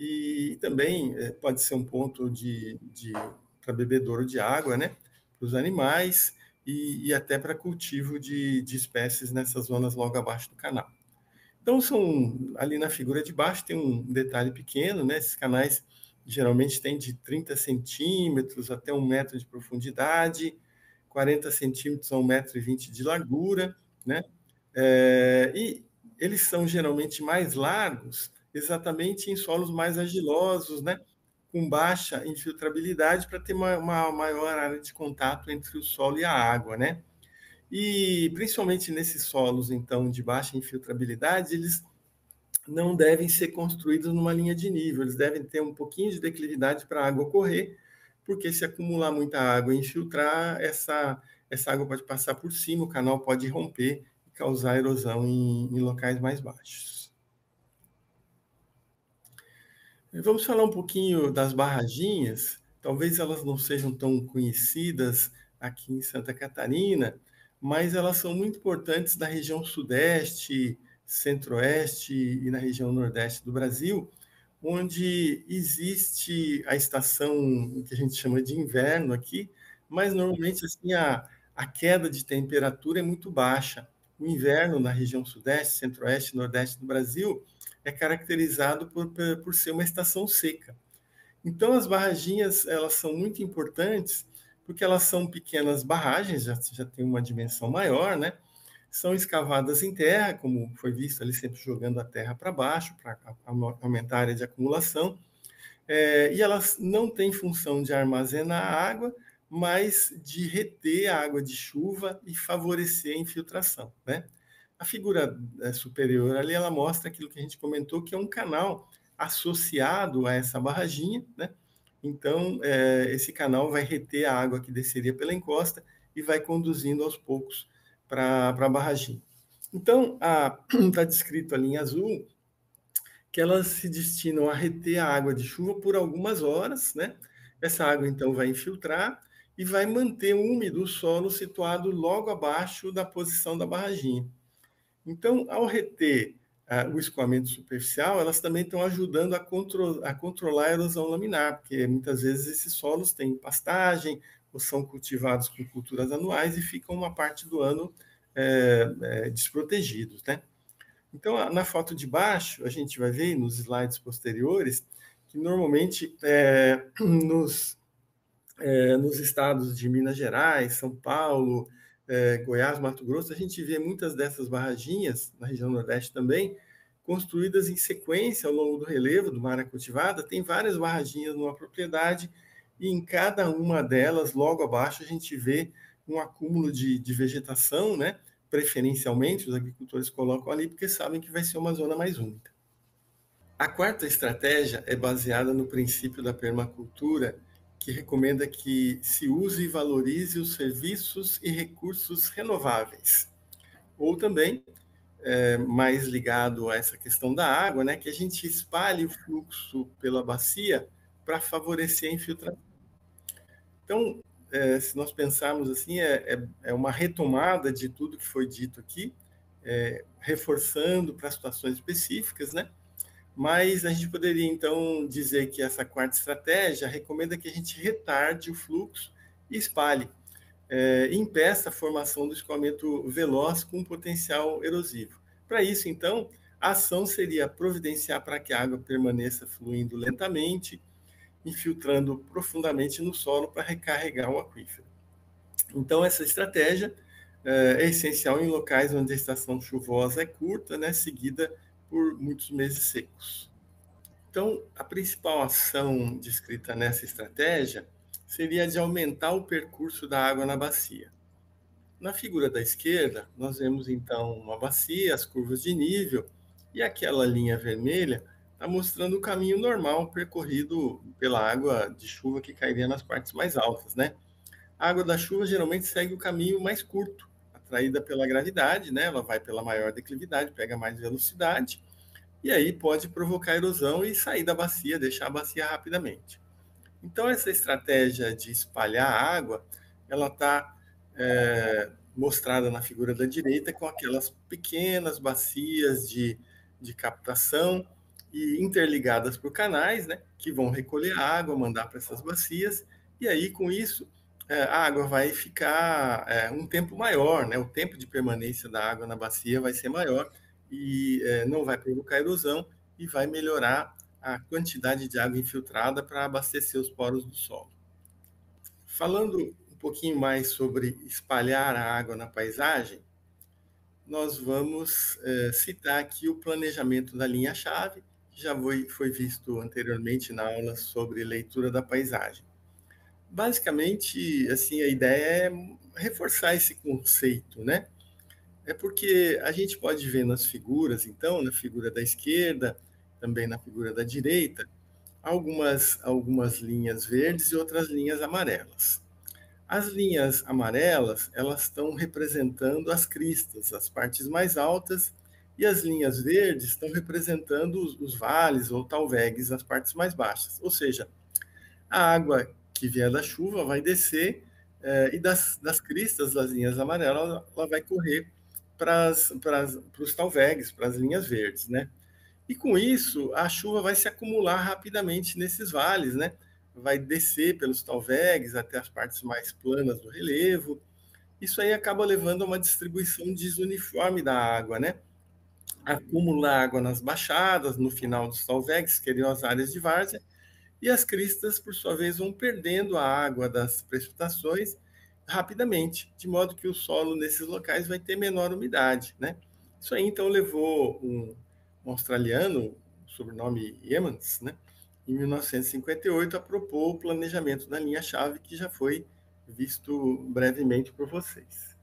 e também pode ser um ponto para bebedouro de água, né? Para os animais e até para cultivo de espécies nessas zonas logo abaixo do canal. Então, são ali na figura de baixo tem um detalhe pequeno, né? Esses canais geralmente têm de 30 centímetros até 1 metro de profundidade, 40 centímetros a 1,20 m de largura, né? E eles são geralmente mais largos, exatamente em solos mais argilosos, né? Com baixa infiltrabilidade para ter uma maior área de contato entre o solo e a água, né? E principalmente nesses solos, então, de baixa infiltrabilidade, eles não devem ser construídos numa linha de nível, eles devem ter um pouquinho de declividade para a água correr, porque se acumular muita água e infiltrar, essa água pode passar por cima, o canal pode romper e causar erosão em locais mais baixos. Vamos falar um pouquinho das barraginhas, talvez elas não sejam tão conhecidas aqui em Santa Catarina, mas elas são muito importantes na região sudeste, centro-oeste e na região nordeste do Brasil, onde existe a estação que a gente chama de inverno aqui, mas normalmente assim, a queda de temperatura é muito baixa. O inverno na região sudeste, centro-oeste e nordeste do Brasil é caracterizado por ser uma estação seca. Então, as barraginhas elas são muito importantes porque elas são pequenas barragens, já tem uma dimensão maior, né? São escavadas em terra, como foi visto ali, sempre jogando a terra para baixo, para aumentar a área de acumulação. E elas não têm função de armazenar água, mas de reter a água de chuva e favorecer a infiltração, né? A figura superior ali, ela mostra aquilo que a gente comentou, que é um canal associado a essa barraginha, né? Então, esse canal vai reter a água que desceria pela encosta e vai conduzindo aos poucos para a barraginha. Então, está descrito ali em azul que elas se destinam a reter a água de chuva por algumas horas, né? Essa água, então, vai infiltrar e vai manter úmido o solo situado logo abaixo da posição da barraginha. Então, ao reter o escoamento superficial, elas também estão ajudando a controlar a erosão laminar, porque muitas vezes esses solos têm pastagem ou são cultivados com culturas anuais e ficam uma parte do ano desprotegidos, né? Então, na foto de baixo, a gente vai ver nos slides posteriores que normalmente nos estados de Minas Gerais, São Paulo, Goiás, Mato Grosso, a gente vê muitas dessas barraginhas, na região nordeste também, construídas em sequência ao longo do relevo do mar cultivada. Tem várias barraginhas numa propriedade e em cada uma delas, logo abaixo, a gente vê um acúmulo de vegetação, né? Preferencialmente, os agricultores colocam ali porque sabem que vai ser uma zona mais úmida. A quarta estratégia é baseada no princípio da permacultura, que recomenda que se use e valorize os serviços e recursos renováveis. Ou também, mais ligado a essa questão da água, né, que a gente espalhe o fluxo pela bacia para favorecer a infiltração. Então, se nós pensarmos assim, é uma retomada de tudo que foi dito aqui, reforçando para situações específicas, né? Mas a gente poderia, então, dizer que essa quarta estratégia recomenda que a gente retarde o fluxo e espalhe, impeça a formação do escoamento veloz com potencial erosivo. Para isso, então, a ação seria providenciar para que a água permaneça fluindo lentamente, infiltrando profundamente no solo para recarregar o aquífero. Então, essa estratégia é essencial em locais onde a estação chuvosa é curta, né, seguida por muitos meses secos. Então, a principal ação descrita nessa estratégia seria a de aumentar o percurso da água na bacia. Na figura da esquerda, nós vemos, então, uma bacia, as curvas de nível, e aquela linha vermelha está mostrando o caminho normal percorrido pela água de chuva que cairia nas partes mais altas, né? A água da chuva geralmente segue o caminho mais curto, atraída pela gravidade, né? Ela vai pela maior declividade, pega mais velocidade, e aí pode provocar erosão e sair da bacia, deixar a bacia rapidamente. Então, essa estratégia de espalhar a água, ela está mostrada na figura da direita com aquelas pequenas bacias de captação e interligadas por canais, né? Que vão recolher a água, mandar para essas bacias, e aí, com isso, a água vai ficar um tempo maior, né? O tempo de permanência da água na bacia vai ser maior e não vai provocar erosão e vai melhorar a quantidade de água infiltrada para abastecer os poros do solo. Falando um pouquinho mais sobre espalhar a água na paisagem, nós vamos citar aqui o planejamento da linha-chave, que já foi visto anteriormente na aula sobre leitura da paisagem. Basicamente, assim, a ideia é reforçar esse conceito, né? É porque a gente pode ver nas figuras, então, na figura da esquerda, também na figura da direita, algumas linhas verdes e outras linhas amarelas. As linhas amarelas, elas estão representando as cristas, as partes mais altas, e as linhas verdes estão representando os vales ou talvegues, as partes mais baixas. Ou seja, a água que vier da chuva vai descer e das cristas das linhas amarelas ela vai correr para os talvegues, para as linhas verdes, né? E com isso, a chuva vai se acumular rapidamente nesses vales, né? Vai descer pelos talvegues até as partes mais planas do relevo. Isso aí acaba levando a uma distribuição desuniforme da água, né? Acumula água nas baixadas, no final dos talvegues, que seriam as áreas de várzea, e as cristas, por sua vez, vão perdendo a água das precipitações rapidamente, de modo que o solo nesses locais vai ter menor umidade, né? Isso aí, então, levou um australiano, sobrenome Yeomans, né, em 1958, a propor o planejamento da linha-chave, que já foi visto brevemente por vocês.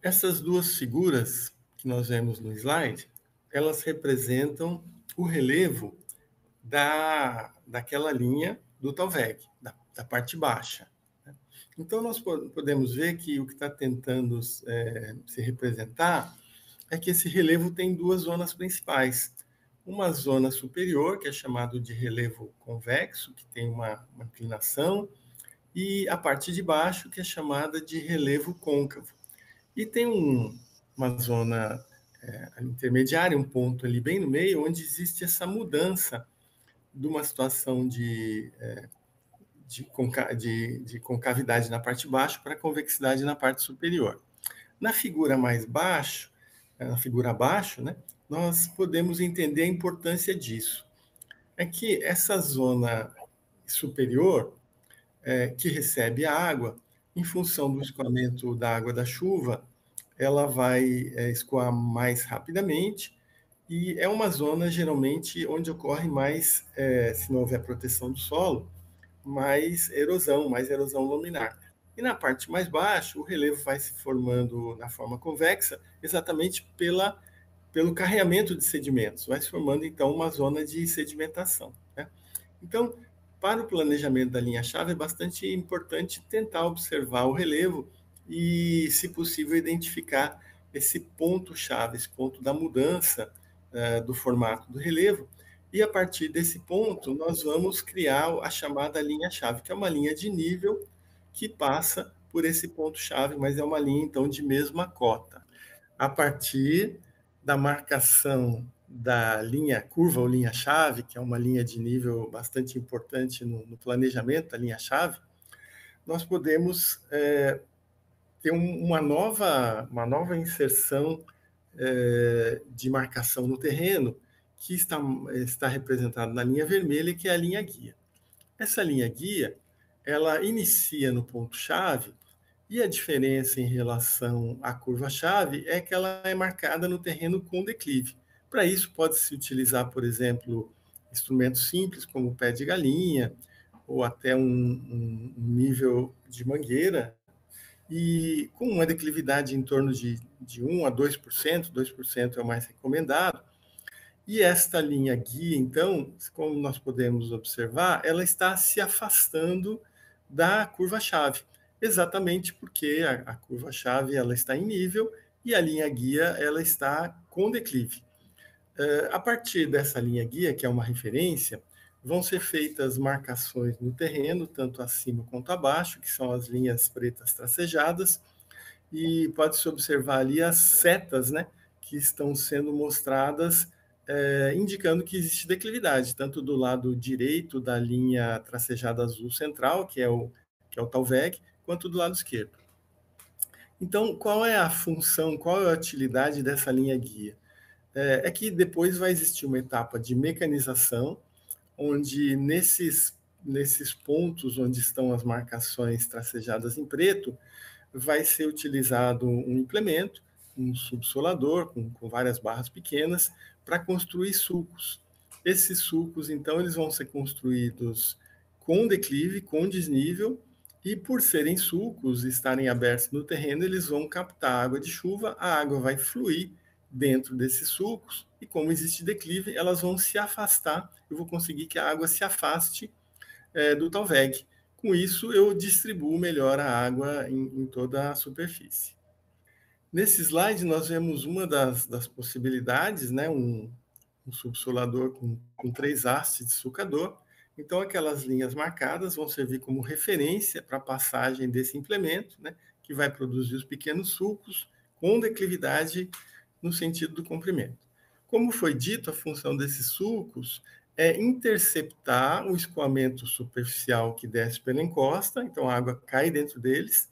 Essas duas figuras que nós vemos no slide, elas representam o relevo daquela linha do talveg, da parte baixa. Então, nós podemos ver que o que está tentando se representar é que esse relevo tem duas zonas principais. Uma zona superior, que é chamado de relevo convexo, que tem uma inclinação, e a parte de baixo, que é chamada de relevo côncavo. E tem uma zona intermediária, um ponto ali bem no meio, onde existe essa mudança de uma situação de concavidade na parte de baixo para convexidade na parte superior. Na figura abaixo, né, nós podemos entender a importância disso. É que essa zona superior, que recebe a água, em função do escoamento da água da chuva, ela vai escoar mais rapidamente, e é uma zona, geralmente, onde ocorre mais, se não houver proteção do solo, mais erosão laminar. E na parte mais baixa, o relevo vai se formando na forma convexa, exatamente pelo carreamento de sedimentos. Vai se formando, então, uma zona de sedimentação, né? Então, para o planejamento da linha-chave, é bastante importante tentar observar o relevo e, se possível, identificar esse ponto-chave, esse ponto da mudança do formato do relevo. E, a partir desse ponto, nós vamos criar a chamada linha-chave, que é uma linha de nível que passa por esse ponto-chave, mas é uma linha, então, de mesma cota. A partir da marcação da linha curva ou linha-chave, que é uma linha de nível bastante importante no planejamento da linha-chave, nós podemos ter uma nova inserção de marcação no terreno, que está representada na linha vermelha, que é a linha guia. Essa linha guia, ela inicia no ponto-chave, e a diferença em relação à curva-chave é que ela é marcada no terreno com declive. Para isso, pode-se utilizar, por exemplo, instrumentos simples como o pé de galinha, ou até um nível de mangueira, e com uma declividade em torno de 1 a 2%, 2% é o mais recomendado. E esta linha guia, então, como nós podemos observar, ela está se afastando da curva-chave, exatamente porque a curva-chave ela está em nível e a linha guia ela está com declive. A partir dessa linha guia, que é uma referência, vão ser feitas marcações no terreno, tanto acima quanto abaixo, que são as linhas pretas tracejadas, e pode-se observar ali as setas, né, que estão sendo mostradas, indicando que existe declividade, tanto do lado direito da linha tracejada azul central, que é o talveg, quanto do lado esquerdo. Então, qual é a função, qual é a utilidade dessa linha guia? é que depois vai existir uma etapa de mecanização, onde nesses pontos onde estão as marcações tracejadas em preto, vai ser utilizado um implemento, um subsolador com várias barras pequenas, para construir sulcos. Esses sulcos, então, eles vão ser construídos com declive, com desnível, e por serem sulcos e estarem abertos no terreno, eles vão captar água de chuva, a água vai fluir dentro desses sulcos, e como existe declive, elas vão se afastar, eu vou conseguir que a água se afaste do talveg. Com isso, eu distribuo melhor a água em toda a superfície. Nesse slide, nós vemos uma das possibilidades, né? um subsolador com 3 hastes de sulcador. Então, aquelas linhas marcadas vão servir como referência para a passagem desse implemento, né, que vai produzir os pequenos sulcos com declividade no sentido do comprimento. Como foi dito, a função desses sulcos é interceptar o escoamento superficial que desce pela encosta, então a água cai dentro deles,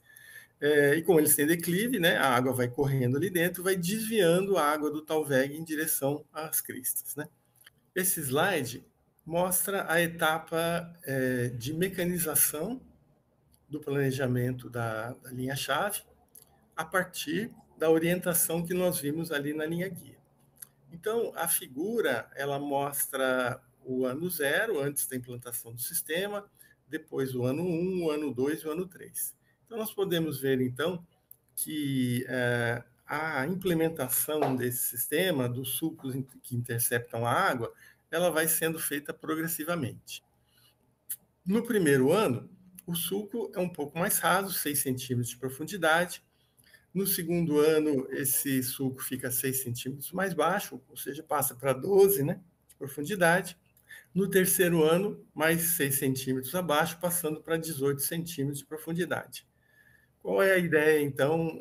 e como eles têm declive, né, a água vai correndo ali dentro, vai desviando a água do talveg em direção às cristas, né? Esse slide mostra a etapa de mecanização do planejamento da linha-chave a partir da orientação que nós vimos ali na linha guia. Então, a figura, ela mostra o ano 0, antes da implantação do sistema, depois o ano 1, o ano 2 e o ano 3. Então, nós podemos ver, então, que a implementação desse sistema, dos sulcos que interceptam a água, ela vai sendo feita progressivamente. No primeiro ano, o sulco é um pouco mais raso, 6 centímetros de profundidade. No segundo ano, esse sulco fica 6 centímetros mais baixo, ou seja, passa para 12, né, de profundidade. No terceiro ano, mais 6 centímetros abaixo, passando para 18 centímetros de profundidade. Qual é a ideia, então,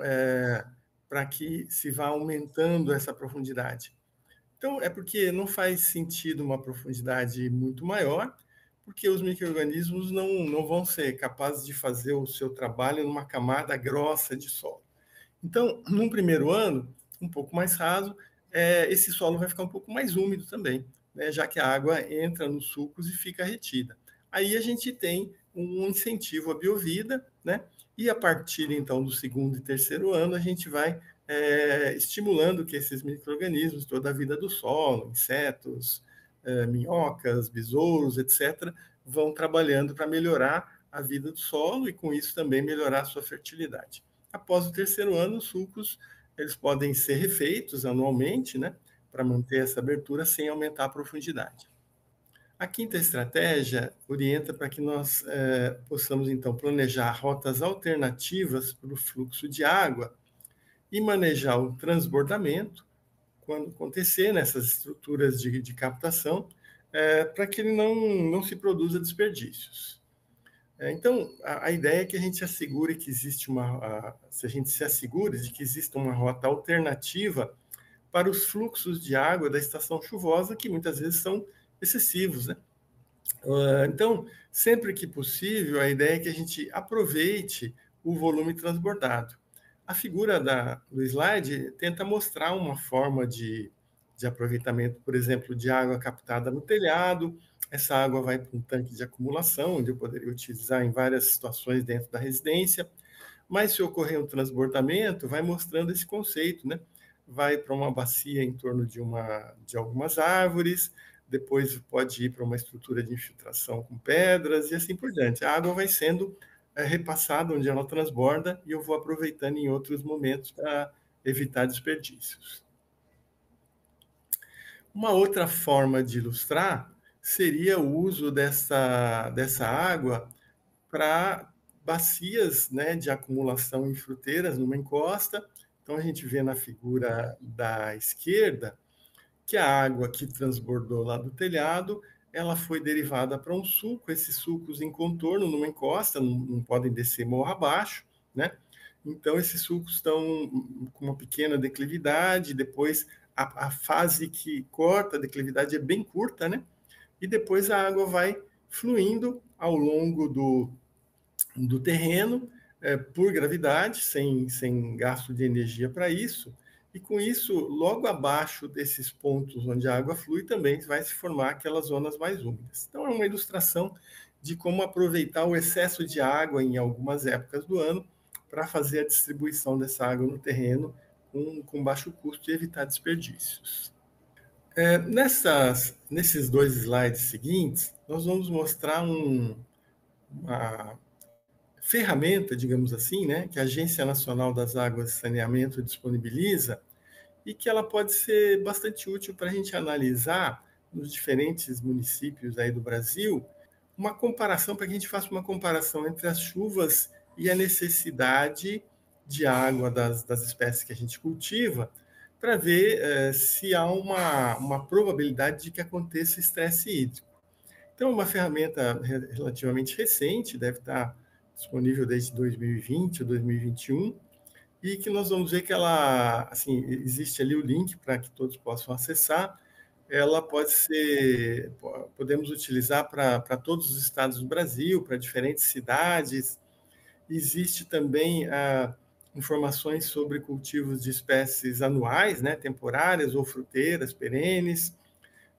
para que se vá aumentando essa profundidade? Então, é porque não faz sentido uma profundidade muito maior, porque os micro-organismos não vão ser capazes de fazer o seu trabalho numa camada grossa de solo. Então, num primeiro ano, um pouco mais raso, esse solo vai ficar um pouco mais úmido também, né, já que a água entra nos sulcos e fica retida. Aí a gente tem um incentivo à biovida, né, e a partir, então, do segundo e terceiro ano, a gente vai estimulando que esses micro-organismos, toda a vida do solo, insetos, minhocas, besouros, etc., vão trabalhando para melhorar a vida do solo e, com isso, também melhorar a sua fertilidade. Após o terceiro ano, os sulcos eles podem ser refeitos anualmente, né, para manter essa abertura sem aumentar a profundidade. A quinta estratégia orienta para que nós possamos, então, planejar rotas alternativas para o fluxo de água e manejar o transbordamento, quando acontecer nessas estruturas de captação, para que ele não se produza desperdícios. Então, a ideia é que a gente assegure que existe exista uma rota alternativa para os fluxos de água da estação chuvosa, que muitas vezes são excessivos, né? Então, sempre que possível, a ideia é que a gente aproveite o volume transbordado. A figura do slide tenta mostrar uma forma de aproveitamento, por exemplo, de água captada no telhado. Essa água vai para um tanque de acumulação, onde eu poderia utilizar em várias situações dentro da residência. Mas se ocorrer um transbordamento, vai mostrando esse conceito, né? Vai para uma bacia em torno de algumas árvores, depois pode ir para uma estrutura de infiltração com pedras e assim por diante. A água vai sendo repassada onde ela transborda e eu vou aproveitando em outros momentos para evitar desperdícios. Uma outra forma de ilustrar seria o uso dessa água para bacias, né, de acumulação em fruteiras numa encosta. Então, a gente vê na figura da esquerda que a água que transbordou lá do telhado, ela foi derivada para um sulco. Esses sulcos em contorno numa encosta não podem descer morro abaixo, né? Então, esses sulcos estão com uma pequena declividade, depois a fase que corta a declividade é bem curta, né? E depois a água vai fluindo ao longo do terreno por gravidade, sem gasto de energia para isso, E com isso, logo abaixo desses pontos onde a água flui, também vai se formar aquelas zonas mais úmidas. Então, é uma ilustração de como aproveitar o excesso de água em algumas épocas do ano para fazer a distribuição dessa água no terreno com baixo custo e evitar desperdícios. Nesses dois slides seguintes, nós vamos mostrar uma ferramenta, digamos assim, né, que a Agência Nacional das Águas de Saneamento disponibiliza e que ela pode ser bastante útil para a gente analisar nos diferentes municípios aí do Brasil, uma comparação, para que a gente faça uma comparação entre as chuvas e a necessidade de água das espécies que a gente cultiva, para ver se há uma probabilidade de que aconteça estresse hídrico. Então, é uma ferramenta relativamente recente, deve estar disponível desde 2020 ou 2021, e que nós vamos ver que ela, assim, existe ali o link para que todos possam acessar. Ela podemos utilizar para todos os estados do Brasil, para diferentes cidades. Existe também informações sobre cultivos de espécies anuais, né, temporárias ou fruteiras, perenes.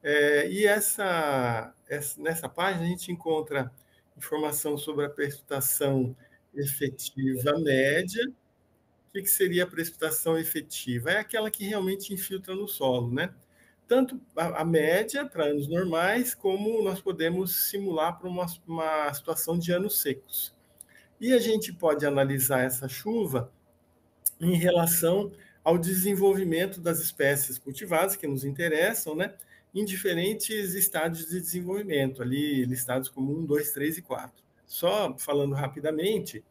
E nessa página a gente encontra informação sobre a precipitação efetiva média. O que seria a precipitação efetiva? É aquela que realmente infiltra no solo, né? Tanto a média para anos normais, como nós podemos simular para uma situação de anos secos. E a gente pode analisar essa chuva em relação ao desenvolvimento das espécies cultivadas que nos interessam, né, em diferentes estádios de desenvolvimento, ali listados como 1, 2, 3 e 4. Só falando rapidamente,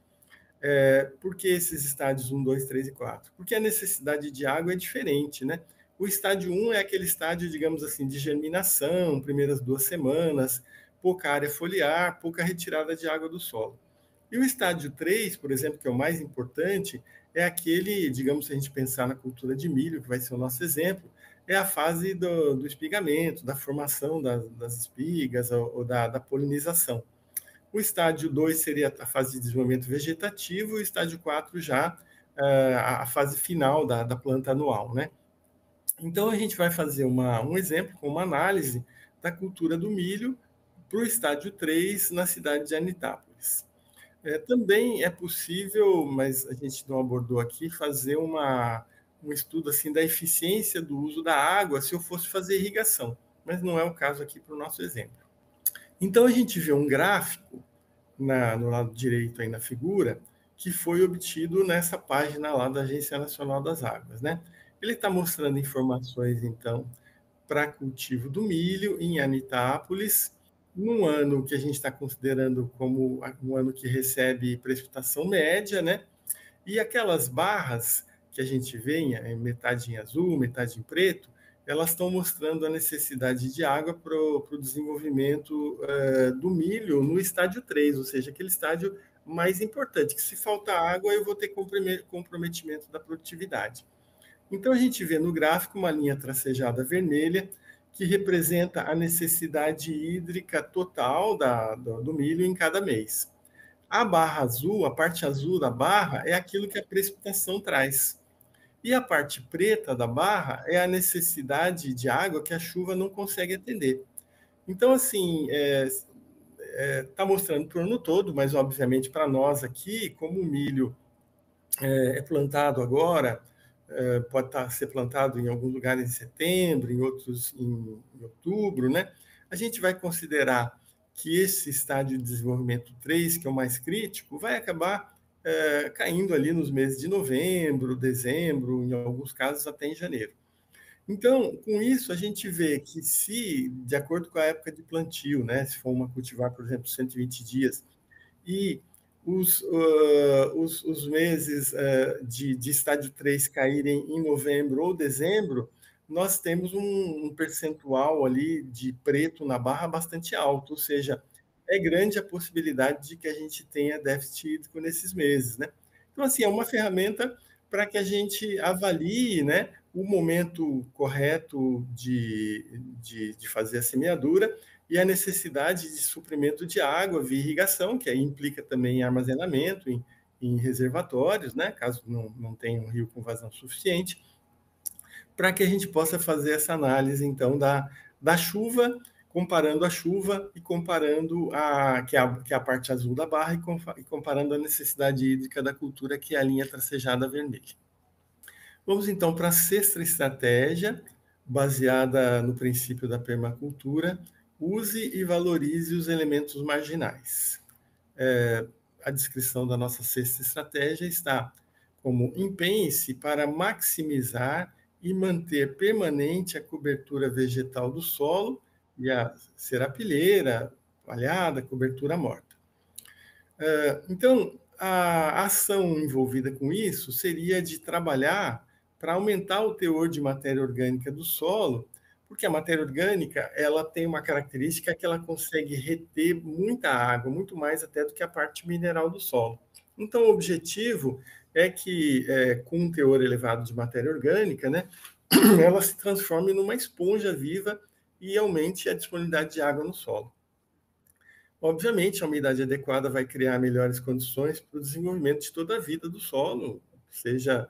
por que esses estádios 1, 2, 3 e 4? Porque a necessidade de água é diferente, né? O estádio 1 é aquele estádio, digamos assim, de germinação, primeiras 2 semanas, pouca área foliar, pouca retirada de água do solo. E o estádio 3, por exemplo, que é o mais importante, é aquele, digamos, se a gente pensar na cultura de milho, que vai ser o nosso exemplo, é a fase do espigamento, da formação das espigas ou da polinização. O estádio 2 seria a fase de desenvolvimento vegetativo, e o estádio 4 já a fase final da planta anual, né? Então, a gente vai fazer um exemplo com uma análise da cultura do milho para o estádio 3 na cidade de Anitápolis. Também é possível, mas a gente não abordou aqui, fazer um estudo assim da eficiência do uso da água se eu fosse fazer irrigação, mas não é o caso aqui para o nosso exemplo. Então, a gente vê um gráfico no lado direito aí na figura, que foi obtido nessa página lá da Agência Nacional das Águas, né? Ele está mostrando informações, então, para cultivo do milho em Anitápolis, num ano que a gente está considerando como um ano que recebe precipitação média, né? E aquelas barras que a gente vê, metade em azul, metade em preto, elas estão mostrando a necessidade de água para o desenvolvimento do milho no estádio 3, ou seja, aquele estádio mais importante, que se faltar água eu vou ter comprometimento da produtividade. Então, a gente vê no gráfico uma linha tracejada vermelha, que representa a necessidade hídrica total do milho em cada mês. A barra azul, a parte azul da barra, é aquilo que a precipitação traz. E a parte preta da barra é a necessidade de água que a chuva não consegue atender. Então, assim, está mostrando para o ano todo, mas, obviamente, para nós aqui, como o milho é plantado agora, pode ser plantado em alguns lugares em setembro, em outros em outubro, né? A gente vai considerar que esse estágio de desenvolvimento 3, que é o mais crítico, vai acabar caindo ali nos meses de novembro, dezembro, em alguns casos até em janeiro. Então, com isso, a gente vê que se, de acordo com a época de plantio, né, se for uma cultivar, por exemplo, 120 dias, e os meses de estádio 3 caírem em novembro ou dezembro, nós temos um percentual ali de preto na barra bastante alto, ou seja, é grande a possibilidade de que a gente tenha déficit hídrico nesses meses, né? Então, assim, é uma ferramenta para que a gente avalie, né, o momento correto de fazer a semeadura e a necessidade de suprimento de água via irrigação, que aí implica também em armazenamento, em reservatórios, né, caso não tenha um rio com vazão suficiente, para que a gente possa fazer essa análise, então, da chuva, comparando a chuva e comparando que é a parte azul da barra e comparando a necessidade hídrica da cultura, que é a linha tracejada vermelha. Vamos, então, para a sexta estratégia, baseada no princípio da permacultura: use e valorize os elementos marginais. A descrição da nossa sexta estratégia está como: empenhe-se para maximizar e manter permanente a cobertura vegetal do solo, e a serapilheira, palhada, cobertura morta. Então, a ação envolvida com isso seria de trabalhar para aumentar o teor de matéria orgânica do solo, porque a matéria orgânica, ela tem uma característica que ela consegue reter muita água, muito mais até do que a parte mineral do solo. Então, o objetivo é que, com um teor elevado de matéria orgânica, né, ela se transforme numa esponja viva e aumente a disponibilidade de água no solo. Obviamente, a umidade adequada vai criar melhores condições para o desenvolvimento de toda a vida do solo, seja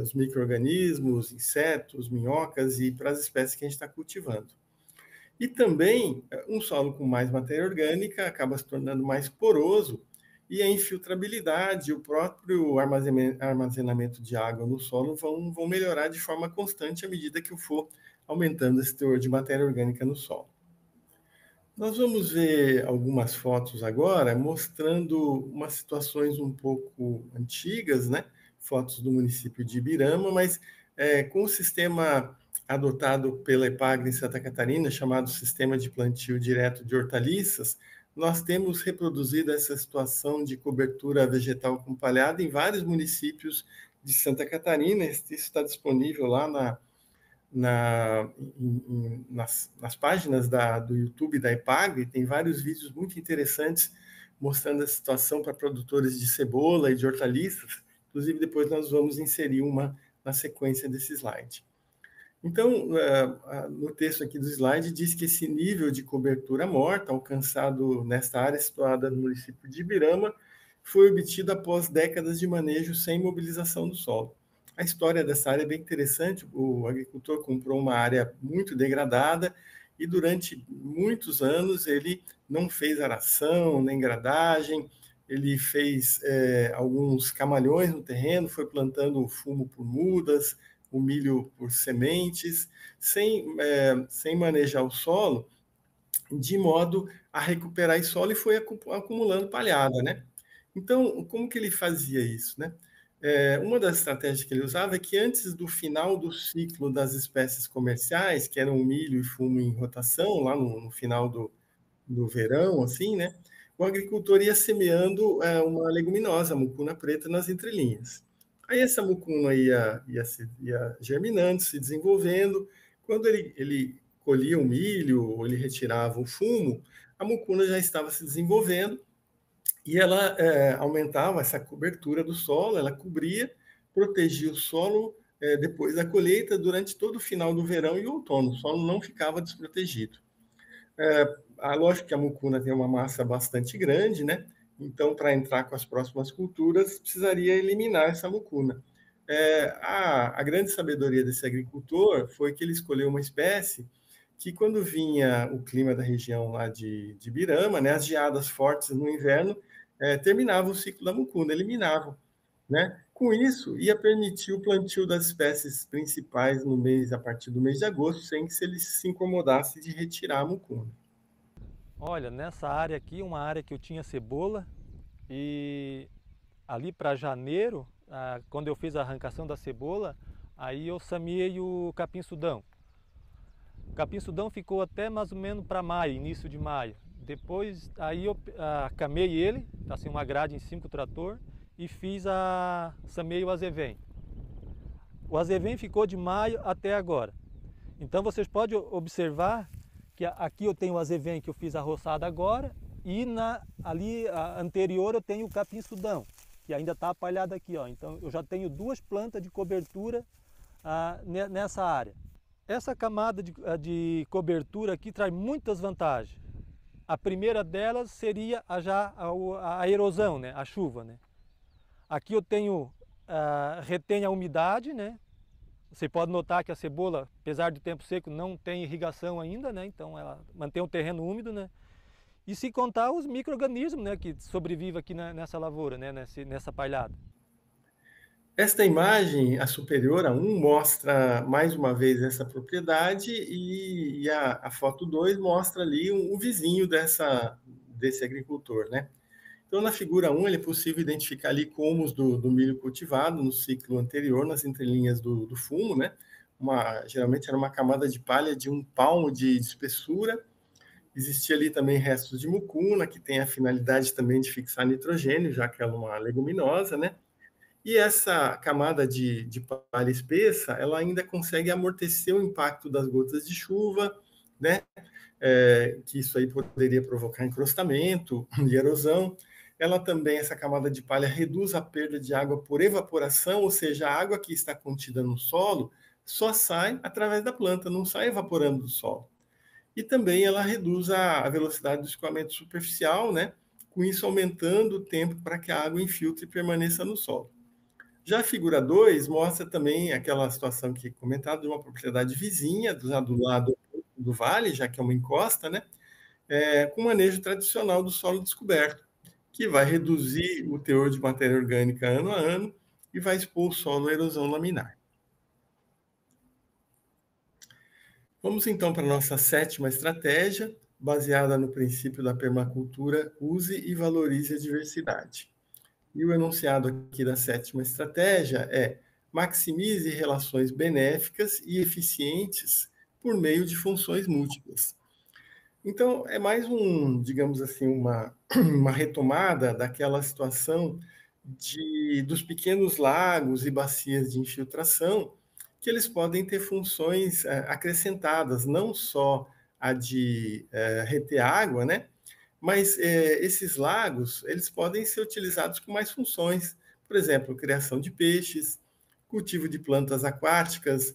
os micro-organismos, insetos, minhocas e para as espécies que a gente está cultivando. E também, um solo com mais matéria orgânica acaba se tornando mais poroso, e a infiltrabilidade, o próprio armazenamento de água no solo vão melhorar de forma constante à medida que eu for aumentando esse teor de matéria orgânica no solo. Nós vamos ver algumas fotos agora mostrando umas situações um pouco antigas, né? Fotos do município de Ibirama, mas com o sistema adotado pela EPAGRI em Santa Catarina, chamado Sistema de Plantio Direto de Hortaliças, nós temos reproduzido essa situação de cobertura vegetal com palhada em vários municípios de Santa Catarina. Isso está disponível lá nas páginas do YouTube da EPAGRI. Tem vários vídeos muito interessantes mostrando a situação para produtores de cebola e de hortaliças. Inclusive, depois nós vamos inserir uma na sequência desse slide. Então, no texto aqui do slide, diz que esse nível de cobertura morta alcançado nesta área situada no município de Ibirama foi obtido após décadas de manejo sem mobilização do solo. A história dessa área é bem interessante. O agricultor comprou uma área muito degradada e durante muitos anos ele não fez aração, nem gradagem, ele fez alguns camalhões no terreno, foi plantando o fumo por mudas, o milho por sementes, sem manejar o solo, de modo a recuperar esse solo, e foi acumulando palhada, né? Então, como que ele fazia isso, né? Uma das estratégias que ele usava é que, antes do final do ciclo das espécies comerciais, que eram milho e fumo em rotação, lá no final do verão, assim, né? O agricultor ia semeando uma leguminosa, mucuna preta, nas entrelinhas. Aí essa mucuna ia germinando, se desenvolvendo. Quando ele colhia o milho ou ele retirava o fumo, a mucuna já estava se desenvolvendo e ela aumentava essa cobertura do solo, ela cobria, protegia o solo depois da colheita, durante todo o final do verão e o outono. O solo não ficava desprotegido. Lógico que a mucuna tem uma massa bastante grande, né? Então, para entrar com as próximas culturas, precisaria eliminar essa mucuna. A grande sabedoria desse agricultor foi que ele escolheu uma espécie que, quando vinha o clima da região lá de Ibirama, né, as geadas fortes no inverno, terminava o ciclo da mucuna, eliminava, né? Com isso, ia permitir o plantio das espécies principais a partir do mês de agosto, sem que ele se incomodasse de retirar a mucuna. Olha, nessa área aqui, uma área que eu tinha cebola, e ali para janeiro, quando eu fiz a arrancação da cebola, aí eu sameei o capim-sudão. O capim-sudão ficou até mais ou menos para maio, início de maio. Depois, aí eu camei ele, passei uma grade em cima do trator e fiz sameei o azevém. O azevém ficou de maio até agora. Então vocês podem observar que aqui eu tenho o azevém, que eu fiz a roçada agora, e ali anterior eu tenho o capim-sudão, que ainda está apalhado aqui, ó. Então eu já tenho duas plantas de cobertura nessa área. Essa camada de cobertura aqui traz muitas vantagens. A primeira delas seria a erosão, né? A chuva, né? Aqui eu retém a umidade, né? Você pode notar que a cebola, apesar do tempo seco, não tem irrigação ainda, né? Então ela mantém o terreno úmido, né? E se contar os micro-organismos, né, que sobrevivem aqui nessa lavoura, né, nessa palhada. Esta imagem, a superior, a 1, mostra mais uma vez essa propriedade e a foto 2 mostra ali o vizinho desse agricultor, né? Então, na figura 1, ele é possível identificar ali comos do milho cultivado no ciclo anterior, nas entrelinhas do fumo, né? Geralmente era uma camada de palha de 1 palmo de espessura. Existia ali também restos de mucuna, que tem a finalidade também de fixar nitrogênio, já que ela é uma leguminosa, né? E essa camada de palha espessa, ela ainda consegue amortecer o impacto das gotas de chuva, né? Que isso aí poderia provocar encrostamento e erosão. Ela também, essa camada de palha, reduz a perda de água por evaporação, ou seja, a água que está contida no solo só sai através da planta, não sai evaporando do solo. E também ela reduz a velocidade do escoamento superficial, né? Com isso aumentando o tempo para que a água infiltre e permaneça no solo. Já a figura 2 mostra também aquela situação que comentada de uma propriedade vizinha, do lado do vale, já que é uma encosta, né? Com manejo tradicional do solo descoberto, que vai reduzir o teor de matéria orgânica ano a ano e vai expor o solo à erosão laminar. Vamos então para a nossa 7ª estratégia, baseada no princípio da permacultura, use e valorize a diversidade. E o enunciado aqui da 7ª estratégia é: maximize relações benéficas e eficientes por meio de funções múltiplas. Então, é mais digamos assim, uma retomada daquela situação dos pequenos lagos e bacias de infiltração, que eles podem ter funções acrescentadas, não só a de reter água, né? Mas esses lagos, eles podem ser utilizados com mais funções, por exemplo, criação de peixes, cultivo de plantas aquáticas,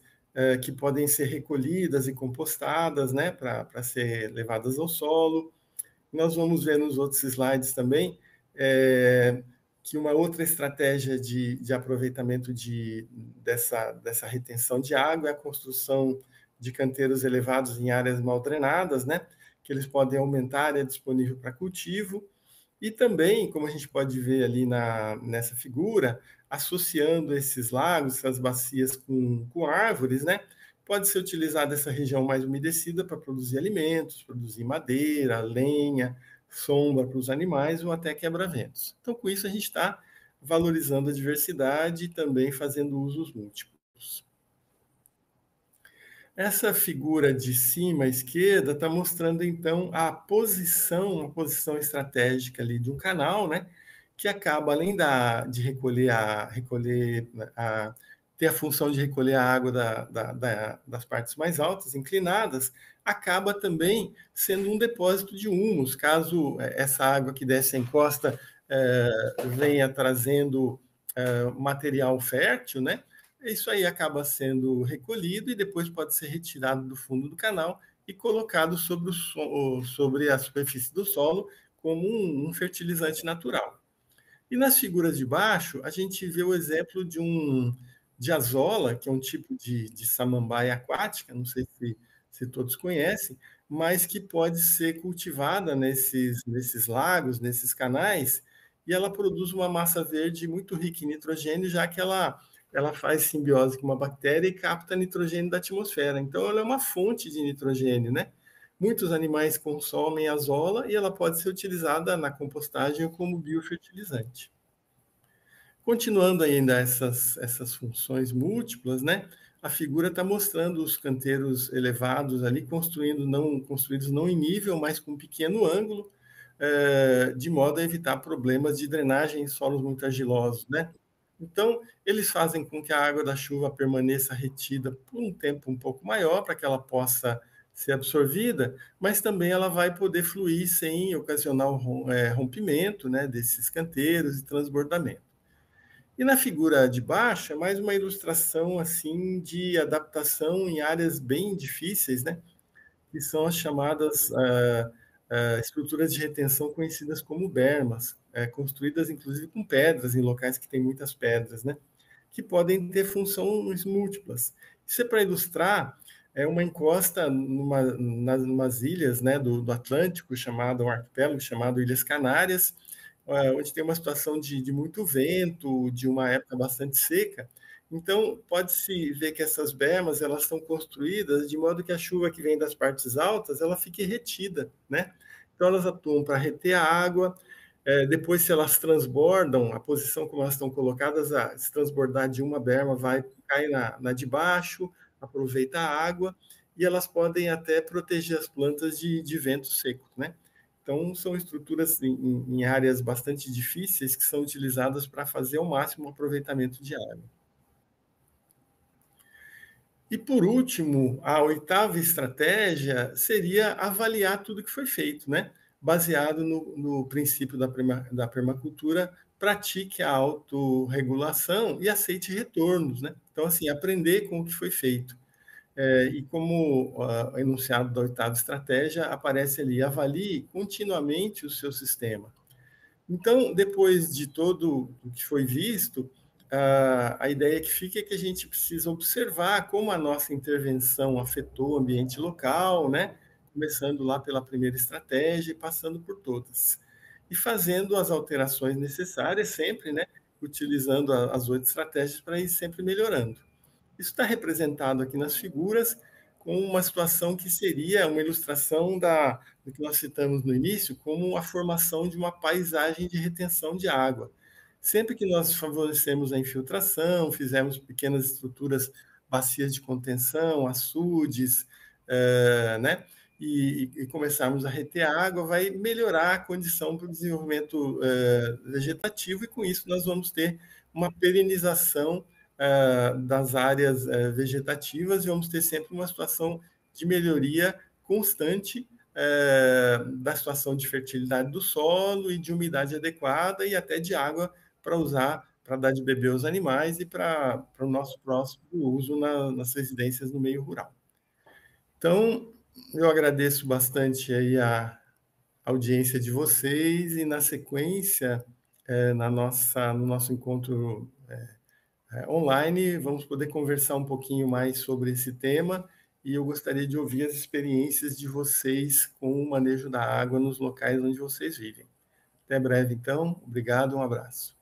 que podem ser recolhidas e compostadas, né, para ser levadas ao solo. Nós vamos ver nos outros slides também que uma outra estratégia de aproveitamento dessa retenção de água é a construção de canteiros elevados em áreas mal drenadas, né? Que eles podem aumentar a área disponível para cultivo. E também, como a gente pode ver ali nessa figura, associando esses lagos, essas bacias com árvores, né? Pode ser utilizada essa região mais umedecida para produzir alimentos, produzir madeira, lenha, sombra para os animais ou até quebra-ventos. Então, com isso, a gente está valorizando a diversidade e também fazendo usos múltiplos. Essa figura de cima à esquerda está mostrando, então, a posição, uma posição estratégica ali de um canal, né? Que acaba, além de ter a função de recolher a água das partes mais altas, inclinadas, acaba também sendo um depósito de humus, caso essa água que desce a encosta venha trazendo material fértil, né? Isso aí acaba sendo recolhido e depois pode ser retirado do fundo do canal e colocado sobre a superfície do solo como um fertilizante natural. E nas figuras de baixo, a gente vê o exemplo de azola, que é um tipo de samambaia aquática, não sei se todos conhecem, mas que pode ser cultivada nesses lagos, nesses canais, e ela produz uma massa verde muito rica em nitrogênio, já que ela faz simbiose com uma bactéria e capta nitrogênio da atmosfera. Então, ela é uma fonte de nitrogênio, né? Muitos animais consomem azola e ela pode ser utilizada na compostagem como biofertilizante. Continuando ainda essas funções múltiplas, né? A figura está mostrando os canteiros elevados ali, construídos não em nível, mas com um pequeno ângulo, de modo a evitar problemas de drenagem em solos muito argilosos, né? Então, eles fazem com que a água da chuva permaneça retida por um tempo um pouco maior, para que ela possa ser absorvida, mas também ela vai poder fluir sem ocasionar rompimento, né, desses canteiros e transbordamento. E na figura de baixo, é mais uma ilustração assim de adaptação em áreas bem difíceis, né? Que são as chamadas estruturas de retenção conhecidas como bermas, construídas inclusive com pedras, em locais que tem muitas pedras, né? que podem ter funções múltiplas. Isso é para ilustrar uma encosta numas ilhas, né, do Atlântico, chamada um arquipélago chamado Ilhas Canárias, onde tem uma situação de muito vento, de uma época bastante seca. Então, pode-se ver que essas bermas elas estão construídas de modo que a chuva que vem das partes altas ela fique retida, né? Então, elas atuam para reter a água. Depois, se elas transbordam, a posição como elas estão colocadas, se transbordar de uma berma, vai cair na de baixo, aproveita a água, e elas podem até proteger as plantas de vento seco, né? Então, são estruturas em áreas bastante difíceis que são utilizadas para fazer ao máximo o aproveitamento de água. E, por último, a oitava estratégia seria avaliar tudo que foi feito, né? Baseado no princípio da permacultura, pratique a autorregulação e aceite retornos, né? Então, assim, aprender com o que foi feito. E como enunciado da oitava estratégia, aparece ali, avalie continuamente o seu sistema. Então, depois de todo o que foi visto, a ideia que fica é que a gente precisa observar como a nossa intervenção afetou o ambiente local, né? Começando lá pela primeira estratégia e passando por todas. E fazendo as alterações necessárias sempre, né? Utilizando as 8 estratégias para ir sempre melhorando. Isso está representado aqui nas figuras com uma situação que seria uma ilustração do que nós citamos no início como a formação de uma paisagem de retenção de água. Sempre que nós favorecemos a infiltração, fizemos pequenas estruturas, bacias de contenção, açudes, né? E começarmos a reter a água, vai melhorar a condição para o desenvolvimento vegetativo e, com isso, nós vamos ter uma perenização das áreas vegetativas, e vamos ter sempre uma situação de melhoria constante da situação de fertilidade do solo e de umidade adequada e até de água para usar, para dar de beber aos animais e para o nosso próximo uso nas residências no meio rural. Então, eu agradeço bastante aí a audiência de vocês e, na sequência, no nosso encontro online, vamos poder conversar um pouquinho mais sobre esse tema, e eu gostaria de ouvir as experiências de vocês com o manejo da água nos locais onde vocês vivem. Até breve, então. Obrigado, um abraço.